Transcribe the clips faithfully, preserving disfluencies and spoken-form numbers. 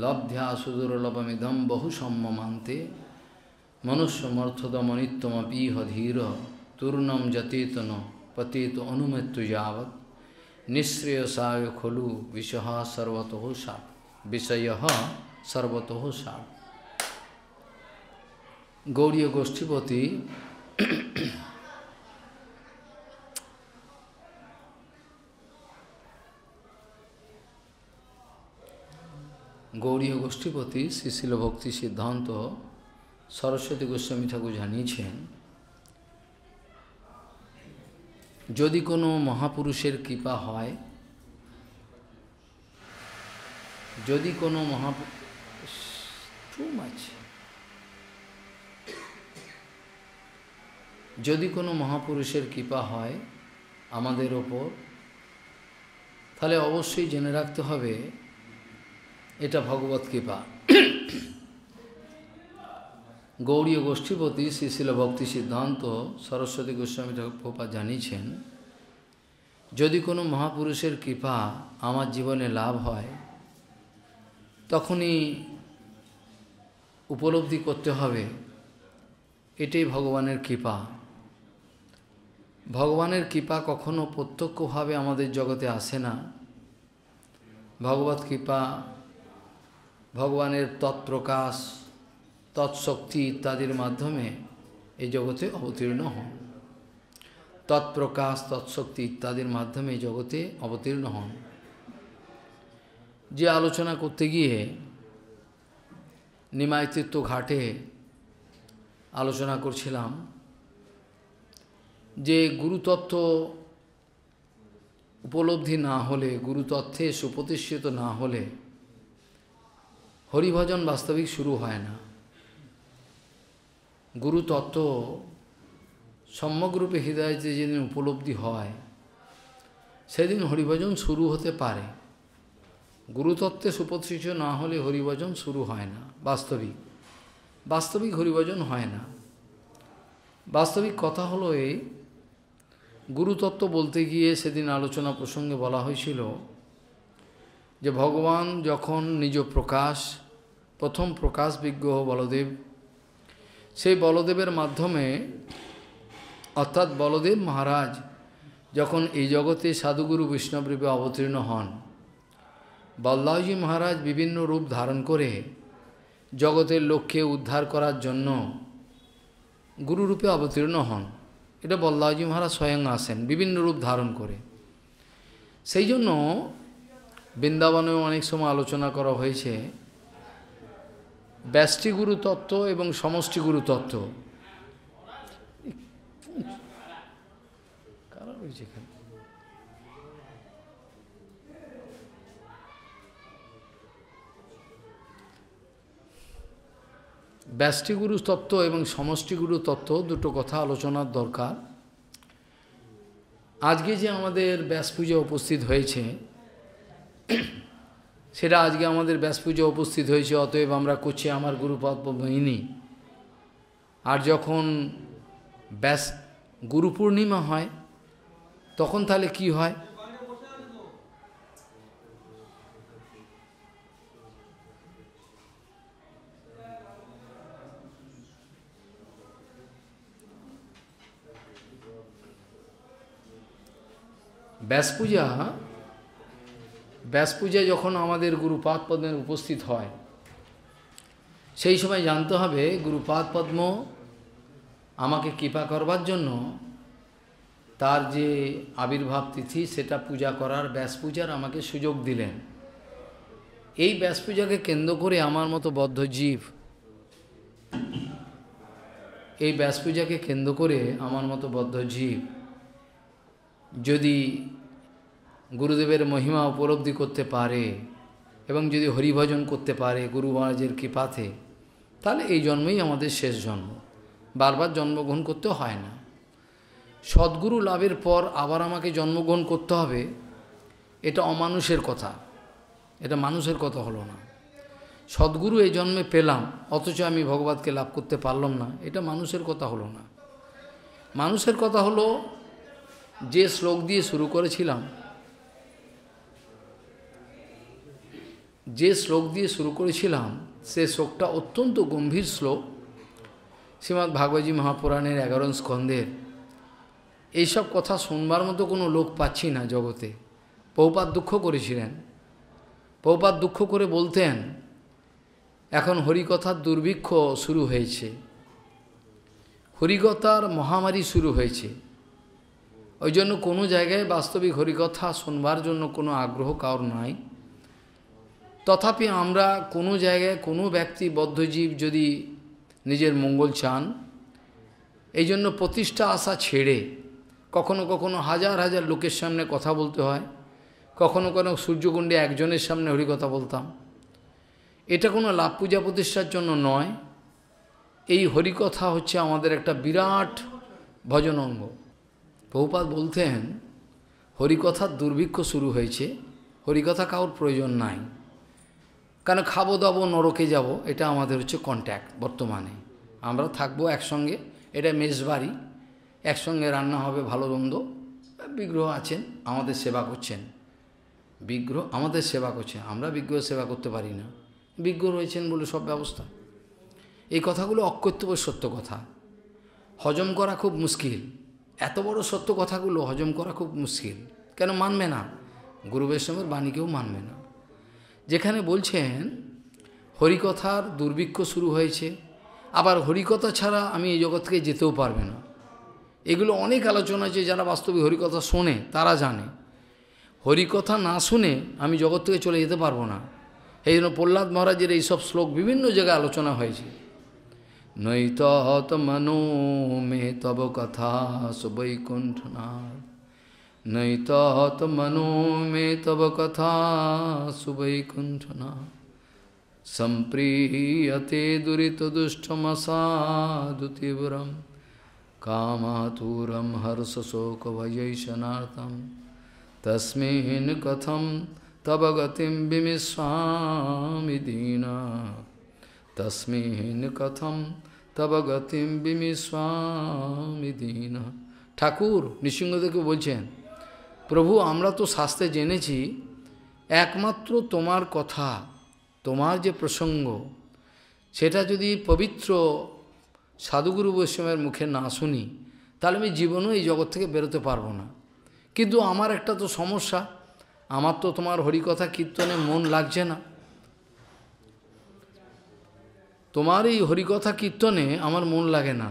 labdhya sudurlabamidam bahu sammamante manusya marthada manittam api hadhira turnam jatetana pateto anumettu javat nisreya sāya kholu visaha sarvatoho sāp visayaha sarvatoho sāp. Gauriya Goshtipati Gauriya Goshtipati Srila Bhakti Siddhanta Saraswati Goswami Thakur জানিয়েছেন যদি কোনো মহাপুরুষের কৃপা হয় যদি কোনো মহাপুরুষ too much যদি কোনো মহাপুরুষের কৃপা হয় আমাদের উপর তাহলে অবশ্যই জেনে রাখতে হবে এটা ভগবত কৃপা। Gauriya Goshtipati Srila Bhakti Siddhanta Saraswati Goswami Prabhupada জানিয়েছেন যদি কোনো মহাপুরুষের কৃপা আমার জীবনে লাভ হয় তখনই উপলব্ধি করতে হবে এটাই ভগবানের কৃপা। ভগবানের কৃপা কখনো প্রত্যক্ষভাবে আমাদের জগতে আসে না। ভগবত কৃপা ভগবানের তৎপ্রকাশ তৎশক্তি ইত্যাদির মাধ্যমে এই জগতে অবতীর্ণ হন। তৎপ্রকাশ তৎশক্তি ইত্যাদির মাধ্যমে এই জগতে অবতীর্ণ হন। যে আলোচনা করতে গিয়ে নিমাইতীর্থ ঘাটে আলোচনা করছিলাম যে গুরুতত্ত্ব উপলব্ধি না হলে গুরুতত্ত্বে সুপ্রতিষ্ঠিত না হলে হরিভজন বাস্তবিক শুরু হয় না। গুরুতত্ত্ব সম্যকরূপে হৃদয়ে যেদিন উপলব্ধি হয় সেদিন হরিভজন শুরু হতে পারে। গুরুতত্ত্বে সুপ্রতিষ্ঠিত না হলে হরিভজন শুরু হয় না। বাস্তবিক বাস্তবিক হরিভজন হয় না। বাস্তবিক কথা হলো এই গুরুতত্ত্ব বলতে গিয়ে সেদিন আলোচনা প্রসঙ্গে বলা হয়েছিল যে ভগবান যখন নিজ প্রকাশ প্রথম প্রকাশ বিগ্রহ বলদেব সেই বলদেবের মাধ্যমে অর্থাৎ বলদেব মহারাজ যখন এই জগতে সাধুগুরু বৈষ্ণবরূপে অবতীর্ণ হন বল্লাভজি মহারাজ বিভিন্ন রূপ ধারণ করে জগতের লোককে উদ্ধার করার জন্য গুরুরূপে অবতীর্ণ হন। এটা বল্লাভজি মহারাজ স্বয়ং আসেন বিভিন্ন রূপ ধারণ করে। সেই জন্য বৃন্দাবনেও অনেক সময় আলোচনা করা হয়েছে ব্যষ্টি গুরু তত্ত্ব এবং সমষ্টি গুরু তত্ত্ব। ব্যষ্টি গুরু তত্ত্ব এবং সমষ্টি গুরু তত্ত্ব দুটো কথা আলোচনার দরকার। আজকে যে আমাদের ব্যাস পূজা উপস্থিত হয়েছে সেটা আজকে আমাদের ব্যাস পূজা উপস্থিত হয়েছে অতএব আমরা করছি আমার গুরুপদ বহিনী। আর যখন ব্যাস গুরু পূর্ণিমা হয় তখন তাহলে কি হয় ব্যাস পূজা ব্যাস পূজা যখন আমাদের গুরুপাদ পদ্মের উপস্থিত হয় সেই সময় জানতে হবে গুরুপাদ পদ্ম আমাকে কৃপা করবার জন্য তার যে আবির্ভাব তিথি সেটা পূজা করার ব্যাস পূজার আমাকে সুযোগ দিলেন। এই ব্যাস পূজাকে কেন্দ্র করে আমার মতো বদ্ধ জীব এই ব্যাস পূজাকে কেন্দ্র করে আমার মতো বদ্ধ জীব যদি গুরুদেবের মহিমা উপলব্ধি করতে পারে এবং যদি হরিভজন করতে পারে গুরু মহারাজের কৃপাতে তাহলে এই জন্মই আমাদের শেষ জন্ম। বারবার জন্মগ্রহণ করতে হয় না। সদ্গুরু লাভের পর আবার আমাকে জন্মগ্রহণ করতে হবে এটা অমানুষের কথা। এটা মানুষের কথা হলো না। সদ্গুরু এই জন্মে পেলাম অথচ আমি ভগবানকে লাভ করতে পারলাম না এটা মানুষের কথা হলো না। মানুষের কথা হলো যে শ্লোক দিয়ে শুরু করেছিলাম जे श्लोक दिए शुरू करेছিলাম से श्लोकटा अत्यंत गम्भीर श्लोक श्रीमद् भागवतजी महापुराणेर एगारो स्कंधेर। এই সব কথা শুনবার মতো কোনো লোক পাচ্ছি না জগতে। পৌপাদ দুঃখ করেছিলেন, পৌপাদ দুঃখ করে বলতেন এখন হরিকথার দুর্ভিক্ষ শুরু হয়েছে, হরিকথার মহামারী শুরু হয়েছে, ওই জন্য কোনো জায়গায় বাস্তবিক হরিকথা শুনবার জন্য কোনো আগ্রহ কারোর নাই। তথাপি আমরা কোনো জায়গায় কোনো ব্যক্তি বদ্ধজীব যদি নিজের মঙ্গল চান এই জন্য প্রতিষ্ঠা আশা ছেড়ে কখনো কখনো হাজার হাজার লোকের সামনে কথা বলতে হয়, কখনো কখনো সূর্যকুণ্ডে একজনের সামনে হরিকথা বলতাম। এটা কোনো লাভ পূজা প্রতিষ্ঠার জন্য নয়, এই হরিকথা হচ্ছে আমাদের একটা বিরাট ভজন অঙ্গ। বহুপাত বলতেন হরিকথার দুর্ভিক্ষ শুরু হয়েছে, হরিকথা কারোর প্রয়োজন নাই, কারণ খাবো দাবো নরকে যাব, এটা আমাদের হচ্ছে কন্ট্যাক্ট। বর্তমানে আমরা থাকবো একসঙ্গে, এটা মেজবাড়ি, একসঙ্গে রান্না হবে ভালো মন্দ, বিগ্রহ আছেন আমাদের সেবা করছেন, বিগ্রহ আমাদের সেবা করছেন, আমরা বিগ্রহ সেবা করতে পারি না, বিজ্ঞ রয়েছেন বলে সব ব্যবস্থা। এই কথাগুলো অকথ্য সত্য কথা, হজম করা খুব মুশকিল, এত বড় সত্য কথাগুলো হজম করা খুব মুশকিল। কেন মানবে না? গুরু বৈষ্ণবের বাণীকেও মানবে না। যেখানে বলছেন হরিকথার দুর্ভিক্ষ শুরু হয়েছে, আবার হরিকথা ছাড়া আমি এই জগৎ থেকে যেতেও পারবে না, এগুলো অনেক আলোচনা আছে। যারা বাস্তবিক হরিকথা শোনে তারা জানে হরিকথা না শুনে আমি জগৎ থেকে চলে যেতে পারবো না। এই জন্য প্রহ্লাদ মহারাজের এইসব শ্লোক বিভিন্ন জায়গায় আলোচনা হয়েছে। নৈত মনো মে তব কথা সুবৈকুণ্ঠনাথ, নৈত মনো মে তব কথা সুবৈকুণ্ঠনাথ, সম্প্রিয়তে দুরিত দুষ্টমসাধু তীব্রম কামাতুরম হর্ষ শোক ভয়ৈষণার্থম তস্মিন কথম तब गतिम विमिष्यामि दीना, तस्मिन् कथम तब गतिम विमिष्यामि दीना। ठाकुर नृसिंहदेव के बोलছেন প্রভু আমরা তো শাস্তে জেনেছি একমাত্র তোমার কথা, তোমার যে প্রসঙ্গ সেটা যদি পবিত্র সাধুগুরু বৈষ্ণবের মুখে না শুনি তাহলে আমি জীবনও এই জগৎ থেকে বেরোতে পারবো না। কিন্তু আমার একটা তো সমস্যা, আমার তো তোমার হরিকথা কীর্তনে মন লাগছে না, তোমার এই হরিকথা কীর্তনে আমার মন লাগে না,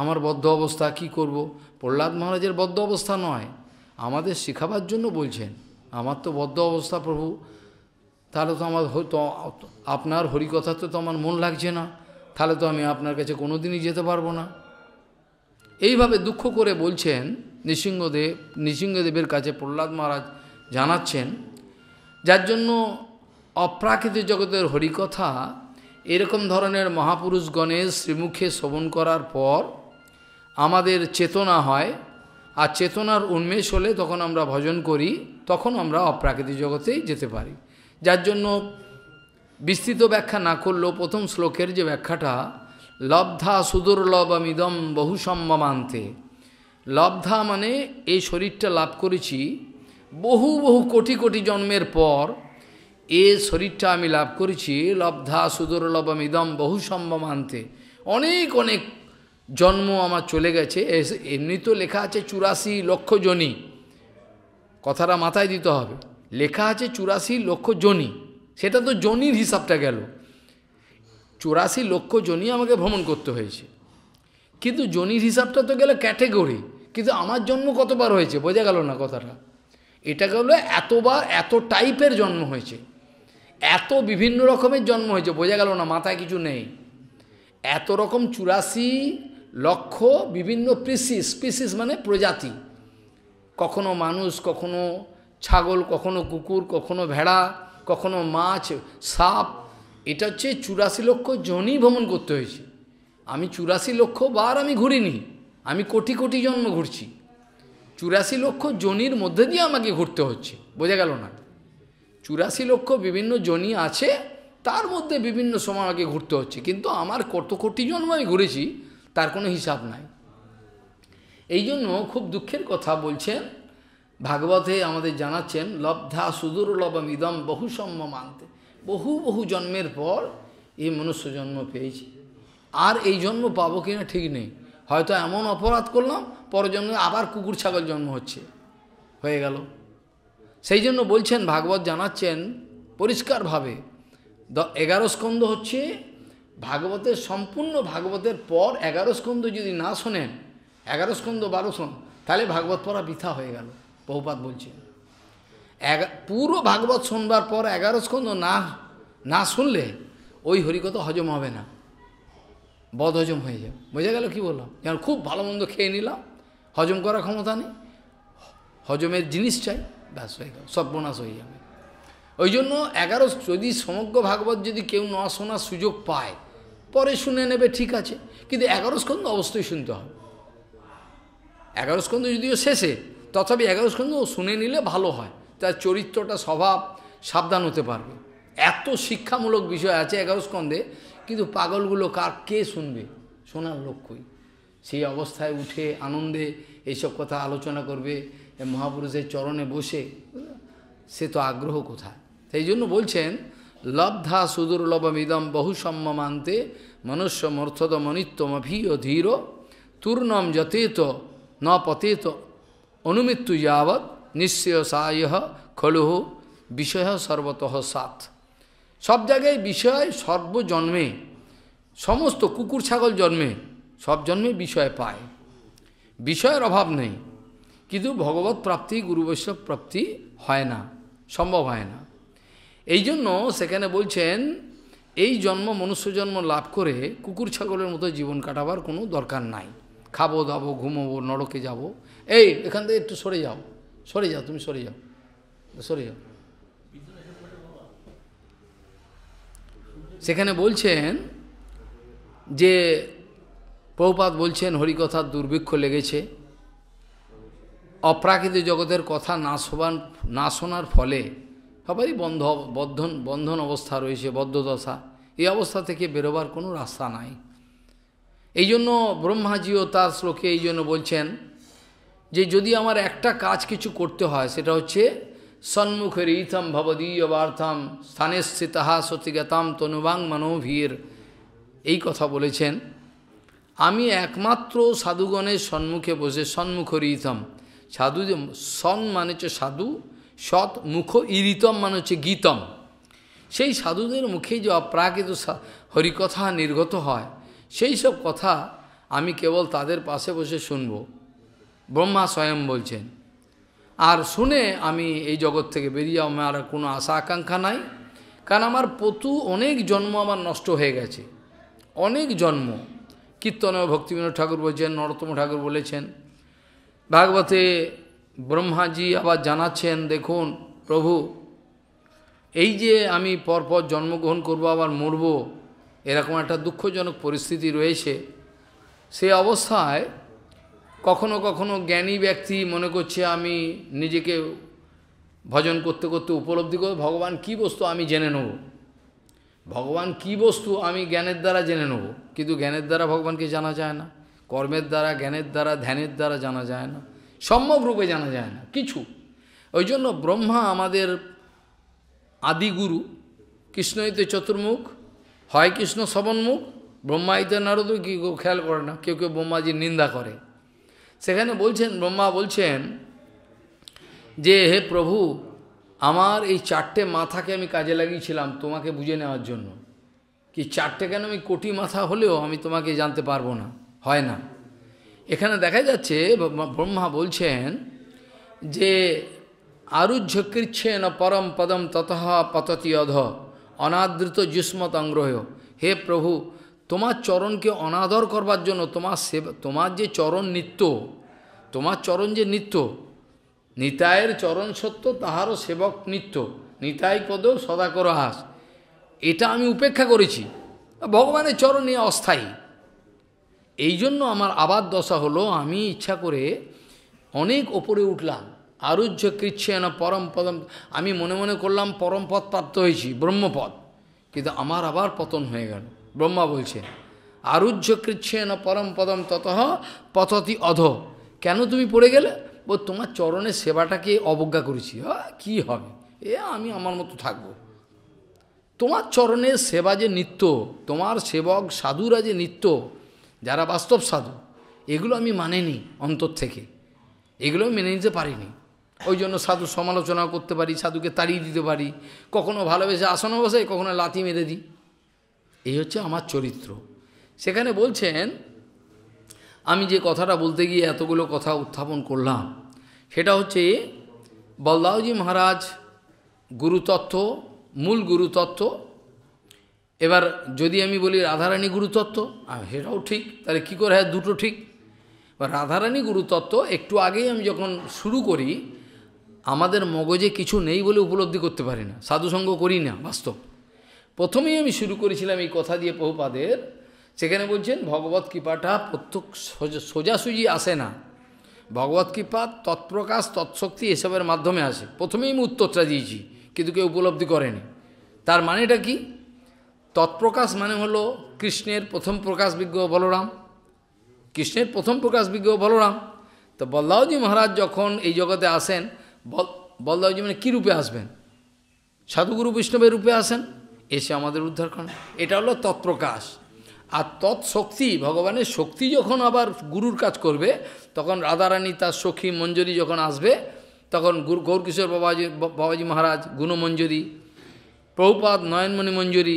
আমার বদ্ধ অবস্থা, কি করব? প্রহ্লাদ মহারাজের বদ্ধ অবস্থা নয়, আমাদের শিখাবার জন্য বলছেন আমার তো বদ্ধ অবস্থা প্রভু, তাহলে তো আমার আপনার হরিকথাতে তো আমার মন লাগছে না, তাহলে তো আমি আপনার কাছে কোনো দিনই যেতে পারবো না। এইভাবে দুঃখ করে বলছেন নৃসিংহদেব। নৃসিংহদেবের কাছে প্রহ্লাদ মহারাজ জানাচ্ছেন, যার জন্য অপ্রাকৃত জগতের হরিকথা এরকম ধরনের মহাপুরুষগণের শ্রীমুখে শ্রবণ করার পর আমাদের চেতনা হয়, আর চেতনার উন্মেষ হলে তখন আমরা ভজন করি, তখন আমরা অপ্রাকৃত জগতেই যেতে পারি। যার জন্য বিস্তৃত ব্যাখ্যা না করলেও প্রথম শ্লোকের যে ব্যাখ্যাটা, লব্ধা সুদুর্লভমিদম বহু সম্ভমান্তে, লব্ধা মানে এই শরীরটা লাভ করেছি বহু বহু কোটি কোটি জন্মের পর, এ শরীরটা আমি লাভ করেছি লব্ধা সুদুর্লভমিদম বহু সম্ভমান্তে, অনেক অনেক জন্ম আমার চলে গেছে। এমনি তো লেখা আছে চুরাশি লক্ষ জনি, কথাটা মাথায় দিতে হবে, লেখা আছে চুরাশি লক্ষ জনি, সেটা তো জনির হিসাবটা গেল, চুরাশি লক্ষ জনি আমাকে ভ্রমণ করতে হয়েছে, কিন্তু জনির হিসাবটা তো গেল ক্যাটেগরি, কিন্তু আমার জন্ম কতবার হয়েছে বোঝা গেল না কথাটা। এটাকে হলো এতবার এত টাইপের জন্ম হয়েছে, এত বিভিন্ন রকমের জন্ম হয়েছে, বোঝা গেল না, মাথায় কিছু নেই, এত রকম চুরাশি লক্ষ বিভিন্ন স্পিসিস, স্পিসিস মানে প্রজাতি, কখনো মানুষ, কখনো ছাগল, কখনো কুকুর, কখনো ভেড়া, কখনো মাছ, সাপ, এটা হচ্ছে চুরাশি লক্ষ জনই ভ্রমণ করতে হয়েছে। আমি চুরাশি লক্ষ বার আমি ঘুরিনি, আমি কোটি কোটি জন্ম ঘুরছি, চুরাশি লক্ষ জনির মধ্যে দিয়ে আমাকে ঘুরতে হচ্ছে, বোঝা গেল না। চুরাশি লক্ষ বিভিন্ন জনি আছে, তার মধ্যে বিভিন্ন সময় আমাকে ঘুরতে হচ্ছে, কিন্তু আমার কত কোটি জন্ম আমি ঘুরেছি তার কোনো হিসাব নাই। এই জন্য খুব দুঃখের কথা বলছেন ভাগবতে আমাদের জানাচ্ছেন লব্ধা সুদুর্লভমিদম বহু সম্ভমান্তে, বহু বহু জন্মের পর এই মনুষ্য জন্ম পেয়েছি। আর এই জন্ম পাবো কিনা ঠিক নেই, হয়তো এমন অপরাধ করলাম পরজন্মে আবার কুকুর ছাগল জন্ম হচ্ছে, হয়ে গেল। সেই জন্য বলছেন, ভাগবত জানাচ্ছেন পরিষ্কারভাবে, দ এগারো স্কন্ধ হচ্ছে ভাগবতের, সম্পূর্ণ ভাগবতের পর এগারো স্কন্ধ যদি না শোনেন, এগারো স্কন্ধ বারো শোন, তাহলে ভাগবত পড়া বৃথা হয়ে গেল। বহুপাত বলছেন এগা পুরো ভাগবত শোনবার পর এগারো স্কন্ধ না না শুনলে ওই হরিকথা হজম হবে না, বদ হজম হয়ে যাবে। বোঝা গেল কি বললাম? যেন খুব ভালো মন্দ খেয়ে নিলাম, হজম করার ক্ষমতা নেই, হজমের জিনিস চাই, ব্যাস হয়ে গেল, সর্বনাশ হয়ে যাবে। ওই জন্য এগারো যদি সমগ্র ভাগবত যদি কেউ না শোনার সুযোগ পায়, পরে শুনে নেবে ঠিক আছে, কিন্তু এগারো স্কন্ধ অবশ্যই শুনতে হবে। এগারো স্কন্ধ যদিও শেষে, তথাপি এগারো স্কন্ধ শুনে নিলে ভালো হয়, তার চরিত্রটা স্বভাব সাবধান হতে পারবে। এত শিক্ষামূলক বিষয় আছে এগারো স্কন্ধে, কিন্তু পাগলগুলো কার কে শুনবে, শোনার লক্ষ্যই। সেই অবস্থায় উঠে আনন্দে এইসব কথা আলোচনা করবে মহাপুরুষের চরণে বসে, সে তো আগ্রহ কোথায়। সেই জন্য বলছেন, লব্ধা সুদুর্লভমিদম বহু সম্মান্তে মনুষ্য মর্থদ মনিত্যম অভীয় ধীর তূর্ণম যতেত ন পতেত অনুমিত্যু যাবৎ নিশ্চয় সায় খলুহ বিষয় সর্বতঃ সাত। সব জায়গায় বিষয়, সর্বজন্মে সমস্ত কুকুর ছাগল জন্মে, সব জন্মে বিষয় পায়, বিষয়ের অভাব নেই, কিন্তু ভগবত প্রাপ্তি গুরু বৈষ্ণব প্রাপ্তি হয় না, সম্ভব হয় না। এই জন্য সেখানে বলছেন, এই জন্ম মনুষ্য জন্ম লাভ করে কুকুর ছাগলের মতো জীবন কাটাবার কোনো দরকার নাই। খাবো দাবো ঘুমোবো নরকে যাব, এই এখান থেকে একটু সরে যাও, সরে যাও, তুমি সরে যাও, সরে যাও। সেখানে বলছেন যে প্রভুপাদ বলছেন, হরিকথার দুর্ভিক্ষ লেগেছে, অপ্রাকৃত জগতের কথা না শোনান না শোনার ফলে সবারই বন্ধ বন্ধন বন্ধন অবস্থা রয়েছে, বদ্ধদশা। এই অবস্থা থেকে বেরোবার কোনো রাস্তা নাই। এই জন্য ব্রহ্মাজিও তার শ্লোকে এই জন্য বলছেন যে, যদি আমার একটা কাজ কিছু করতে হয়, সেটা হচ্ছে সন্মুখে রিথম ভবদীয় বার্থাম স্থানে স্থিতাহা সতিগতাম তনুবাং মনোভীর। এই কথা বলেছেন, আমি একমাত্র সাধুগণের সম্মুখে বসে, সন্মুখ রিথম সাধু, সন মানে হচ্ছে সাধু, সৎ, মুখ ইরিতম মানে হচ্ছে গীতম, সেই সাধুদের মুখে যে অপ্রাকৃত হরিকথা নির্গত হয়, সেই সব কথা আমি কেবল তাদের পাশে বসে শুনব, ব্রহ্মা স্বয়ং বলছেন। আর শুনে আমি এই জগৎ থেকে বেরিয়ে যাও, আমার কোনো আশা আকাঙ্ক্ষা নাই, কারণ আমার পতু অনেক জন্ম আমার নষ্ট হয়ে গেছে, অনেক জন্ম। কীর্তনে ভক্তিবিনোদ ঠাকুর বলছেন, নরোত্তম ঠাকুর বলেছেন, ভাগবতে ব্রহ্মাজি আবার জানাচ্ছেন, দেখুন প্রভু, এই যে আমি পরপর জন্মগ্রহণ করব আবার মরব, এরকম একটা দুঃখজনক পরিস্থিতি রয়েছে। সে অবস্থায় কখনো কখনো জ্ঞানী ব্যক্তি মনে করছে আমি নিজেকে ভজন করতে করতে উপলব্ধি করব ভগবান কি বস্তু আমি জেনে নেব, ভগবান কি বস্তু আমি জ্ঞানের দ্বারা জেনে নেব, কিন্তু জ্ঞানের দ্বারা ভগবানকে জানা যায় না, কর্মের দ্বারা, জ্ঞানের দ্বারা, ধ্যানের দ্বারা জানা যায় না, সম্যক রূপে জানা যায় না কিছু। ওই জন্য ব্রহ্মা আমাদের আদিগুরু, কৃষ্ণইতে চতুর্মুখ, হয় কৃষ্ণ শ্রবণমুখ, ব্রহ্মাইতে নারদ, কি খেয়াল করে না, কেউ কেউ ব্রহ্মাজির নিন্দা করে। সেখানে বলছেন, ব্রহ্মা বলছেন যে, হে প্রভু, আমার এই চারটে মাথাকে আমি কাজে লাগিয়েছিলাম তোমাকে বুঝে নেওয়ার জন্য, কি চারটে কেন আমি কোটি মাথা হলেও আমি তোমাকে জানতে পারবো না, হয় না। এখানে দেখা যাচ্ছে ব্রহ্মা বলছেন যে, আরুহ্য কৃচ্ছেন পরম পদম ততঃ পততি অধ অনাদৃত যুষ্মত অগ্রহ। হে প্রভু, তোমার চরণকে অনাদর করবার জন্য, তোমার সেবা, তোমার যে চরণ নিত্য, তোমার চরণ যে নিত্য, নিতায়ের চরণ সত্য তাহারও সেবক নিত্য, নিতাই পদেও সদা করো হাস, এটা আমি উপেক্ষা করেছি, ভগবানের চরণ নিয়ে অস্থায়ী। এই জন্য আমার আবার দশা হলো, আমি ইচ্ছা করে অনেক ওপরে উঠলাম, আরুহ্য কৃচ্ছেন পরম পদম, আমি মনে মনে করলাম পরমপদ প্রাপ্ত হয়েছি, ব্রহ্মপদ, কিন্তু আমার আবার পতন হয়ে গেল। ব্রহ্মা বলছেন, আরুহ্য কৃচ্ছেন পরম পদম ততঃ পততি অধ, কেন তুমি পড়ে গেলে? ও, তোমার চরণের সেবাটাকে অবজ্ঞা করেছি, হ্যাঁ, কী হবে, এ আমি আমার মতো থাকব, তোমার চরণের সেবা যে নিত্য, তোমার সেবক সাধুরা যে নিত্য, যারা বাস্তব সাধু, এগুলো আমি মানিনি অন্তর থেকে, এগুলো মেনে নিতে পারিনি। ওই জন্য সাধু সমালোচনা করতে পারি, সাধুকে তাড়িয়ে দিতে পারি, কখনো ভালোবেসে আসনে বসে, কখনো লাথি মেরে দিই। এই হচ্ছে আমার চরিত্র। সেখানে বলছেন আমি যে কথাটা বলতে গিয়ে এতগুলো কথা উত্থাপন করলাম, সেটা হচ্ছে বলদাওজি মহারাজ গুরুতত্ত্ব, মূল গুরুতত্ত্ব। এবার যদি আমি বলি রাধারানী গুরুতত্ত্ব, সেটাও ঠিক, তাহলে কী করে হয় দুটো ঠিক? রাধারানী গুরুতত্ত্ব একটু আগেই আমি যখন শুরু করি, আমাদের মগজে কিছু নেই বলে উপলব্ধি করতে পারি না, সাধুসঙ্গ করি না বাস্তব। প্রথমেই আমি শুরু করেছিলাম এই কথা দিয়ে প্রভুপাদের, সেখানে বলছেন ভগবত কৃপাটা প্রত্যেক সোজাসুজি আসে না, ভগবত কৃপা তৎপ্রকাশ তৎশক্তি এসবের মাধ্যমে আসে। প্রথমেই আমি উত্তরটা দিয়েছি, কিন্তু কেউ উপলব্ধি করেনি। তার মানেটা কি? তৎপ্রকাশ মানে হলো কৃষ্ণের প্রথম প্রকাশ বিজ্ঞ বলরাম, কৃষ্ণের প্রথম প্রকাশ বিজ্ঞ বলরাম। তো বল্লাওজি মহারাজ যখন এই জগতে আসেন, বল্লাওজি মানে কী রূপে আসবেন? সাধুগুরু বৈষ্ণবের রূপে আসেন, এসে আমাদের উদ্ধার করেন। এটা হলো তৎপ্রকাশ। আর তৎশক্তি, ভগবানের শক্তি যখন আবার গুরুর কাজ করবে, তখন রাধারানী তার সখী মঞ্জরি যখন আসবে, তখন গুরু গৌরকিশোর বাবাজি বাবাজি মহারাজ গুণমঞ্জরি, প্রভুপাদ নয়নমণি মঞ্জরি,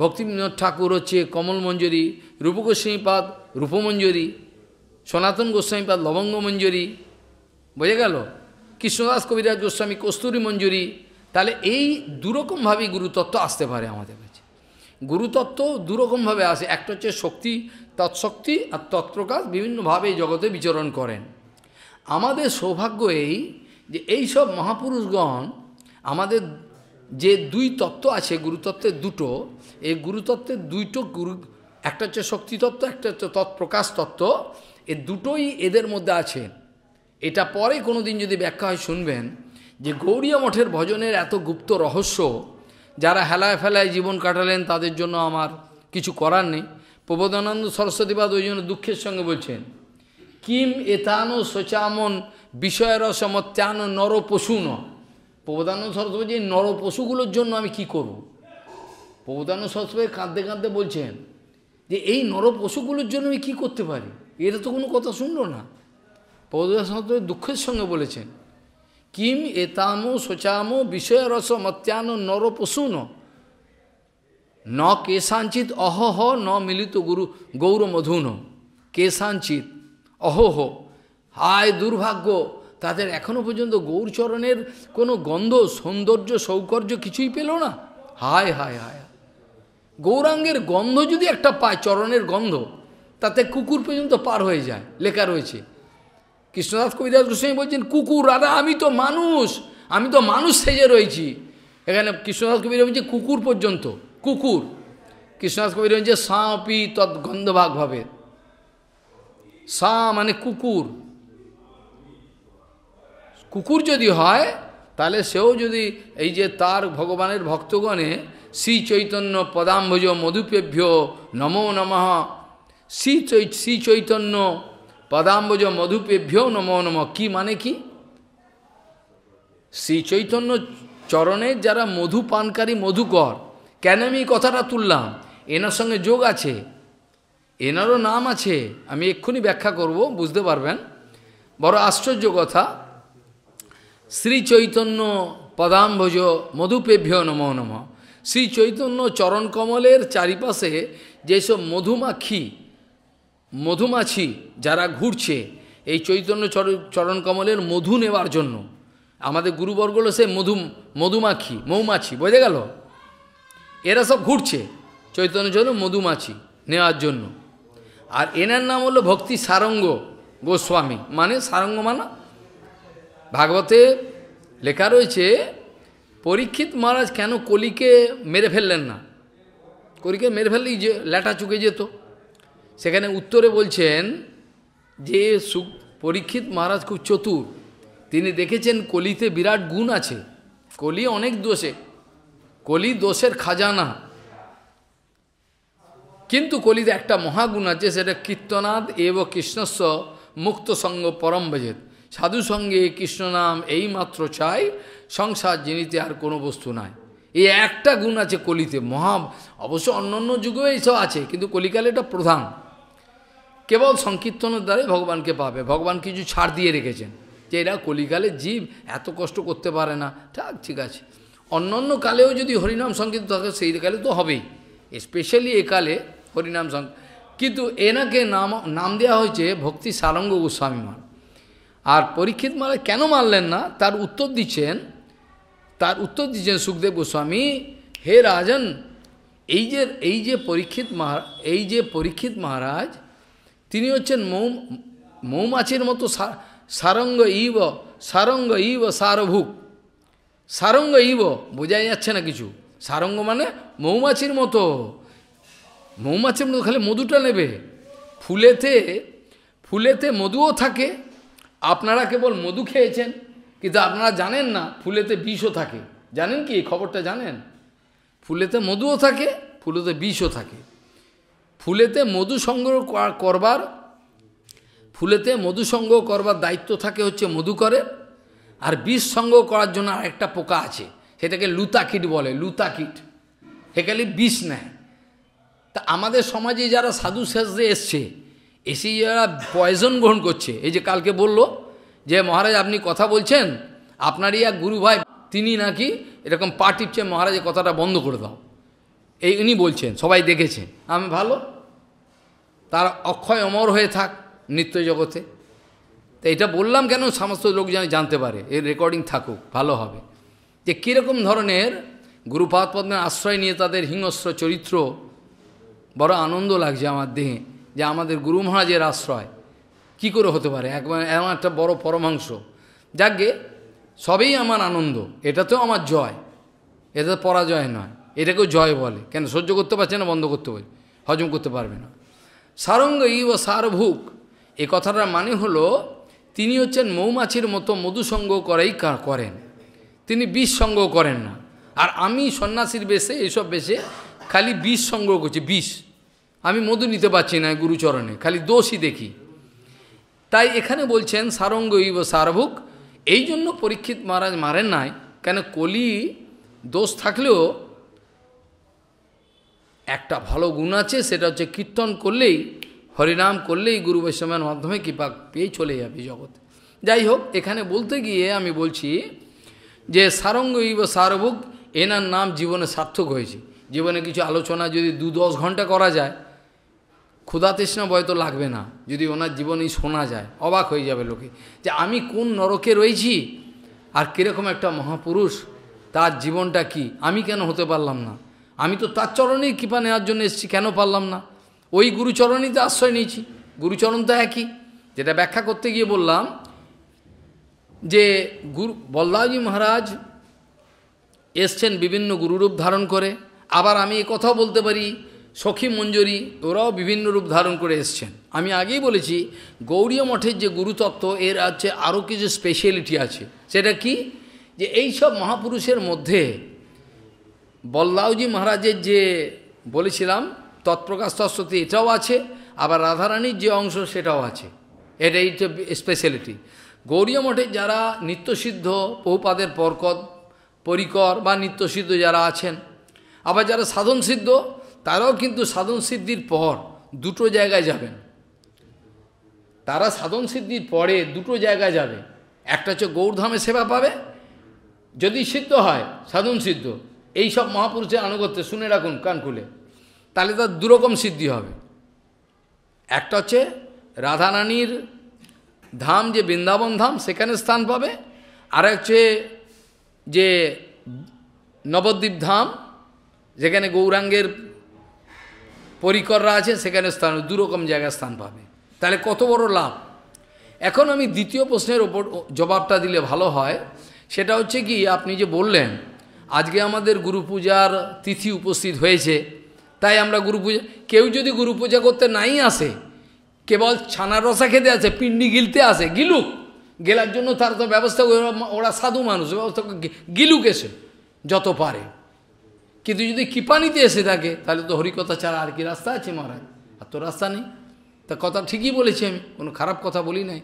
ভক্তিবিনোদ ঠাকুর হচ্ছে কমল মঞ্জরি, রূপগোস্বামীপাদ রূপমঞ্জরি, সনাতন গোস্বামীপাদ লবঙ্গ মঞ্জরি, বোঝা গেল? কৃষ্ণদাস কবিরাজ গোস্বামী কস্তুরী মঞ্জরি। তাহলে এই দুরকমভাবেই গুরুতত্ত্ব আসতে পারে আমাদের কাছে। গুরুতত্ত্ব দুরকমভাবে আসে, একটা হচ্ছে শক্তি তৎশক্তি, আর তৎপ্রকাশ বিভিন্নভাবে জগতে বিচরণ করেন। আমাদের সৌভাগ্য এই যে এইসব মহাপুরুষগণ আমাদের যে দুই তত্ত্ব আছে, গুরুতত্ত্বের দুটো, এই গুরুতত্ত্বের দুইটো গুরু, একটা হচ্ছে শক্তিতত্ত্ব, একটা হচ্ছে তৎপ্রকাশ তত্ত্ব, এ দুটোই এদের মধ্যে আছে। এটা পরে কোনো দিন যদি ব্যাখ্যা হয় শুনবেন, যে গৌড়ীয় মঠের ভজনের এত গুপ্ত রহস্য, যারা হেলায় ফেলায় জীবন কাটালেন তাদের জন্য আমার কিছু করার নেই। প্রবোধানন্দ সরস্বতীবাদ ওই জন্য দুঃখের সঙ্গে বলছেন, কিম এতানো শোচামন বিষয়ের সমত্যানো নর পশু ন। প্রবোধানন্দ সরস্বতী এই নর পশুগুলোর জন্য আমি কি করব? প্রবোধানন্দ সরস্বতী কাঁদতে কাঁদতে বলছেন যে এই নর পশুগুলোর জন্য আমি কী করতে পারি? এটা তো কোনো কথা শুনল না। প্রবোধানন্দ সরস্বতী দুঃখের সঙ্গে বলেছেন, কিম এতামো শোচামো বিষয় রস মত্যানো নর পশু ন, ন কেশাঞ্চিত অহহ ন মিলিত গুরু গৌরমধুন। কেশাঞ্চিত অহহ, হায় দুর্ভাগ্য, তাদের এখনো পর্যন্ত গৌরচরণের কোনো গন্ধ, সৌন্দর্য, সৌকর্য কিছুই পেল না। হায় হায় হায়, গৌরাঙ্গের গন্ধ যদি একটা পায়, চরণের গন্ধ, তাতে কুকুর পর্যন্ত পার হয়ে যায়, লেখা রয়েছে। কৃষ্ণদাস কবিরাজ গোস্বামী বলছেন, কুকুর রাধা, আমি তো মানুষ, আমি তো মানুষ সেজে রয়েছি। এখানে কৃষ্ণদাস কবিরাজ বলছে কুকুর পর্যন্ত, কুকুর। কৃষ্ণদাস কবিরাজ বলছে সাঁপি তৎ গন্ধভাগ ভাবে, সা মানে কুকুর, কুকুর যদি হয় তাহলে সেও যদি এই যে তার ভগবানের ভক্তগণে শ্রী চৈতন্য পদাম্ভজ মধুপেভ্য নমো নমঃ, শ্রী শ্রী চৈতন্য পদাম্বজ মধুপেভ্য নমো নমঃ। কি মানে কি? শ্রী চৈতন্য চরণে যারা মধু পানকারী মধুকর। কেন আমি কথাটা তুললাম? এনার সঙ্গে যোগ আছে, এনারও নাম আছে, আমি এক্ষুনি ব্যাখ্যা করব, বুঝতে পারবেন। বড় আশ্চর্য কথা, শ্রী চৈতন্য পদাম্বজ মধুপেভ্য নমো নমঃ। শ্রী চৈতন্য চরণকমলের চারিপাশে যেসব মধুমাখি, মধুমাছি যারা ঘুরছে এই চৈতন্য চরণকমলের মধু নেওয়ার জন্য, আমাদের গুরুবর্গ হলো সে মধু, মধুমাখি, মৌমাছি, বোঝা গেল? এরা সব ঘুরছে চৈতন্য চরণ মধুমাছি নেওয়ার জন্য। আর এনার নাম হলো ভক্তি সারঙ্গ গোস্বামী, মানে সারঙ্গ মানা। ভাগবতে লেখা রয়েছে পরীক্ষিত মহারাজ কেন কলিকে মেরে ফেললেন না? কলিকে মেরে ফেললেই যে ল্যাটা চুকে যেত। সেখানে উত্তরে বলছেন যে পরীক্ষিত মহারাজ খুব চতুর, তিনি দেখেছেন কলিতে বিরাট গুণ আছে, কলি অনেক দোষে, কলি দোষের খাজানা, কিন্তু কলিতে একটা মহাগুণ আছে, সেটা কীর্তনাদ এব কৃষ্ণস্য মুক্ত সঙ্গ পরম ভজেত। সাধু সঙ্গে কৃষ্ণ নাম এই মাত্র চাই, সংসার জিনিতে আর কোনো বস্তু নাই। এই একটা গুণ আছে কলিতে মহা। অবশ্য অন্য অন্য যুগেও এইসব আছে, কিন্তু কলিকালে এটা প্রধান। কেবল সংকীর্তনের দ্বারাই ভগবানকে পাবে। ভগবান কিছু ছাড় দিয়ে রেখেছেন যে এরা কলিকালে জীব এত কষ্ট করতে পারে না। ঠিক ঠিক আছে, অন্য অন্য কালেও যদি হরিনাম সংকীর্তন থাকে সেই কালে তো হবেই, স্পেশালি একালে হরিনাম সং। কিন্তু এনাকে নাম নাম দেওয়া হয়েছে ভক্তি সারঙ্গ গোস্বামী মার। আর পরীক্ষিত মারা কেন মানলেন না তার উত্তর দিচ্ছেন, তার উত্তর দিচ্ছেন সুখদেব গোস্বামী, হে রাজন, এই যে এই যে পরীক্ষিত মহারাজ এই যে পরীক্ষিত মহারাজ তিনি হচ্ছেন মৌ মৌমাছির মতো সারঙ্গ ইব সারঙ্গ ইব সারভুক। সারঙ্গ ইব বোঝাই যাচ্ছে না কিছু, সারঙ্গ মানে মৌমাছির মতো। মৌমাছির মতো খালি মধুটা নেবে, ফুলেতে ফুলেতে মধুও থাকে। আপনারা কেবল মধু খেয়েছেন, কিন্তু আপনারা জানেন না ফুলেতে বিষও থাকে। জানেন কি এই খবরটা? জানেন ফুলেতে মধুও থাকে, ফুলেতে বিষও থাকে। ফুলেতে মধু সংগ্রহ করবার ফুলেতে মধু সংগ্রহ করবার দায়িত্ব থাকে হচ্ছে মধু করে। আর বিষ সংগ্রহ করার জন্য আরেকটা পোকা আছে, সেটাকে লুতাকিট বলে। লুতাকিট হেকালি বিষ নেয়। তা আমাদের সমাজে যারা সাধু সাজে এসছে, এসে যারা পয়জন গ্রহণ করছে, এই যে কালকে বলল যে মহারাজ আপনি কথা বলছেন, আপনারই এক গুরু ভাই তিনি নাকি এরকম পা টিপছে, মহারাজের কথাটা বন্ধ করে দাও, এই উনি বলছেন, সবাই দেখেছেন। আমি ভালো, তার অক্ষয় অমর হয়ে থাক নিত্য জগতে। তো এটা বললাম কেন, সমস্ত লোক যেন জানতে পারে, এর রেকর্ডিং থাকুক, ভালো হবে। যে কীরকম ধরনের গুরুপাদ পদ্মের আশ্রয় নিয়ে তাদের হিংস্র চরিত্র। বড় আনন্দ লাগছে আমার দেহে যে আমাদের গুরু মহারাজের আশ্রয় কি করে হতে পারে একবার এমন একটা বড় পরমাংশ। যাকে সবই আমার আনন্দ, এটাতেও আমার জয়, এটা পরাজয় নয়, এটাকেও জয় বলে। কেন সহ্য করতে পারছে না, বন্ধ করতে পারছে, হজম করতে পারবে না। সারঙ্গ ইব সারভুক এ কথাটার মানে হলো তিনি হচ্ছেন মৌমাছির মতো মধু সংগ্রহ করেই করেন, তিনি বিষ সংগ্রহ করেন না। আর আমি সন্ন্যাসীর বেশে এইসব বেশে খালি বিষ সংগ্রহ করছি, বিষ। আমি মধু নিতে পারছি না গুরুচরণে, খালি দোষই দেখি। তাই এখানে বলছেন সারঙ্গ ইব সারভুক। এই জন্য পরীক্ষিত মহারাজ মারেন নাই। কেন কলি দোষ থাকলেও একটা ভালো গুণ আছে, সেটা হচ্ছে কীর্তন করলেই, হরিনাম করলেই গুরু বৈষ্ণবের মাধ্যমে কৃপা পেয়ে চলে যাবে জগতে। যাই হোক, এখানে বলতে গিয়ে আমি বলছি যে সারঙ্গ ইব সারভুক এনার নাম জীবনে সার্থক হয়েছে। জীবনে কিছু আলোচনা যদি দু দশ ঘন্টা করা যায়, ক্ষুধা তৃষ্ণা হয়তো লাগবে না, যদি ওনার জীবনেই শোনা যায়। অবাক হয়ে যাবে লোকে যে আমি কোন নরকে রয়েছি আর কীরকম একটা মহাপুরুষ, তার জীবনটা কি, আমি কেন হতে পারলাম না। আমি তো তার চরণেই কৃপা নেওয়ার জন্য এসেছি, কেন পারলাম না? ওই গুরুচরণেই তো আশ্রয় নিয়েছি। গুরুচরণ তো একই, যেটা ব্যাখ্যা করতে গিয়ে বললাম যে গুরু বল্লাভজি মহারাজ এসছেন বিভিন্ন গুরুরূপ ধারণ করে। আবার আমি এ কথাও বলতে পারি সখী মঞ্জুরি ওরাও বিভিন্ন রূপ ধারণ করে এসছেন। আমি আগেই বলেছি গৌড়ীয় মঠের যে গুরুতত্ত্ব, এর আছে আরও কিছু স্পেশালিটি আছে। সেটা কি? যে এই সব মহাপুরুষের মধ্যে বল্লাউজি মহারাজের যে বলেছিলাম তৎপ্রকাশ তৎসতি, এটাও আছে। আবার রাধারানীর যে অংশ সেটাও আছে। এটা এইটা স্পেশালিটি। গৌড়ীয় মঠে যারা নিত্যসিদ্ধ বহুপাদের পরকদ পরিকর বা নিত্যসিদ্ধ যারা আছেন, আবার যারা সাধন সিদ্ধ, তারাও কিন্তু সাধন সিদ্ধির পর দুটো জায়গায় যাবেন। তারা সাধন সিদ্ধির পরে দুটো জায়গায় যাবে। একটা হচ্ছে গৌরধামে সেবা পাবে, যদি সিদ্ধ হয় সাধন সিদ্ধ। এই সব মহাপুরুষের আনুগত্য শুনে রাখুন কান খুলে, তাহলে তার দুরকম সিদ্ধি হবে। একটা হচ্ছে রাধারানীর ধাম, যে বৃন্দাবন ধাম, সেখানে স্থান পাবে। আর হচ্ছে যে নবদ্বীপ ধাম, যেখানে গৌরাঙ্গের পরিকররা আছে, সেখানে স্থান, দুরকম জায়গায় স্থান পাবে। তাহলে কত বড় লাভ। এখন আমি দ্বিতীয় প্রশ্নের ওপর জবাবটা দিলে ভালো হয়। সেটা হচ্ছে কি, আপনি যে বললেন আজকে আমাদের গুরু পূজার তিথি উপস্থিত হয়েছে, তাই আমরা গুরু পূজা, কেউ যদি গুরু পূজা করতে নাই আসে, কেবল ছানার রসা খেতে আসে, পিণ্ডি গিলতে আসে, গিলুক। গেলার জন্য তার তো ব্যবস্থা, ওরা সাধু মানুষ, ব্যবস্থা গিলুক এসে যত পারে। কিন্তু যদি কৃপা নিতে এসে থাকে, তাহলে তো হরিকথা ছাড়া আর কি রাস্তা আছে মহারাজ? আর তো রাস্তা নেই। তা কথা ঠিকই বলেছি, আমি কোনো খারাপ কথা বলি নাই।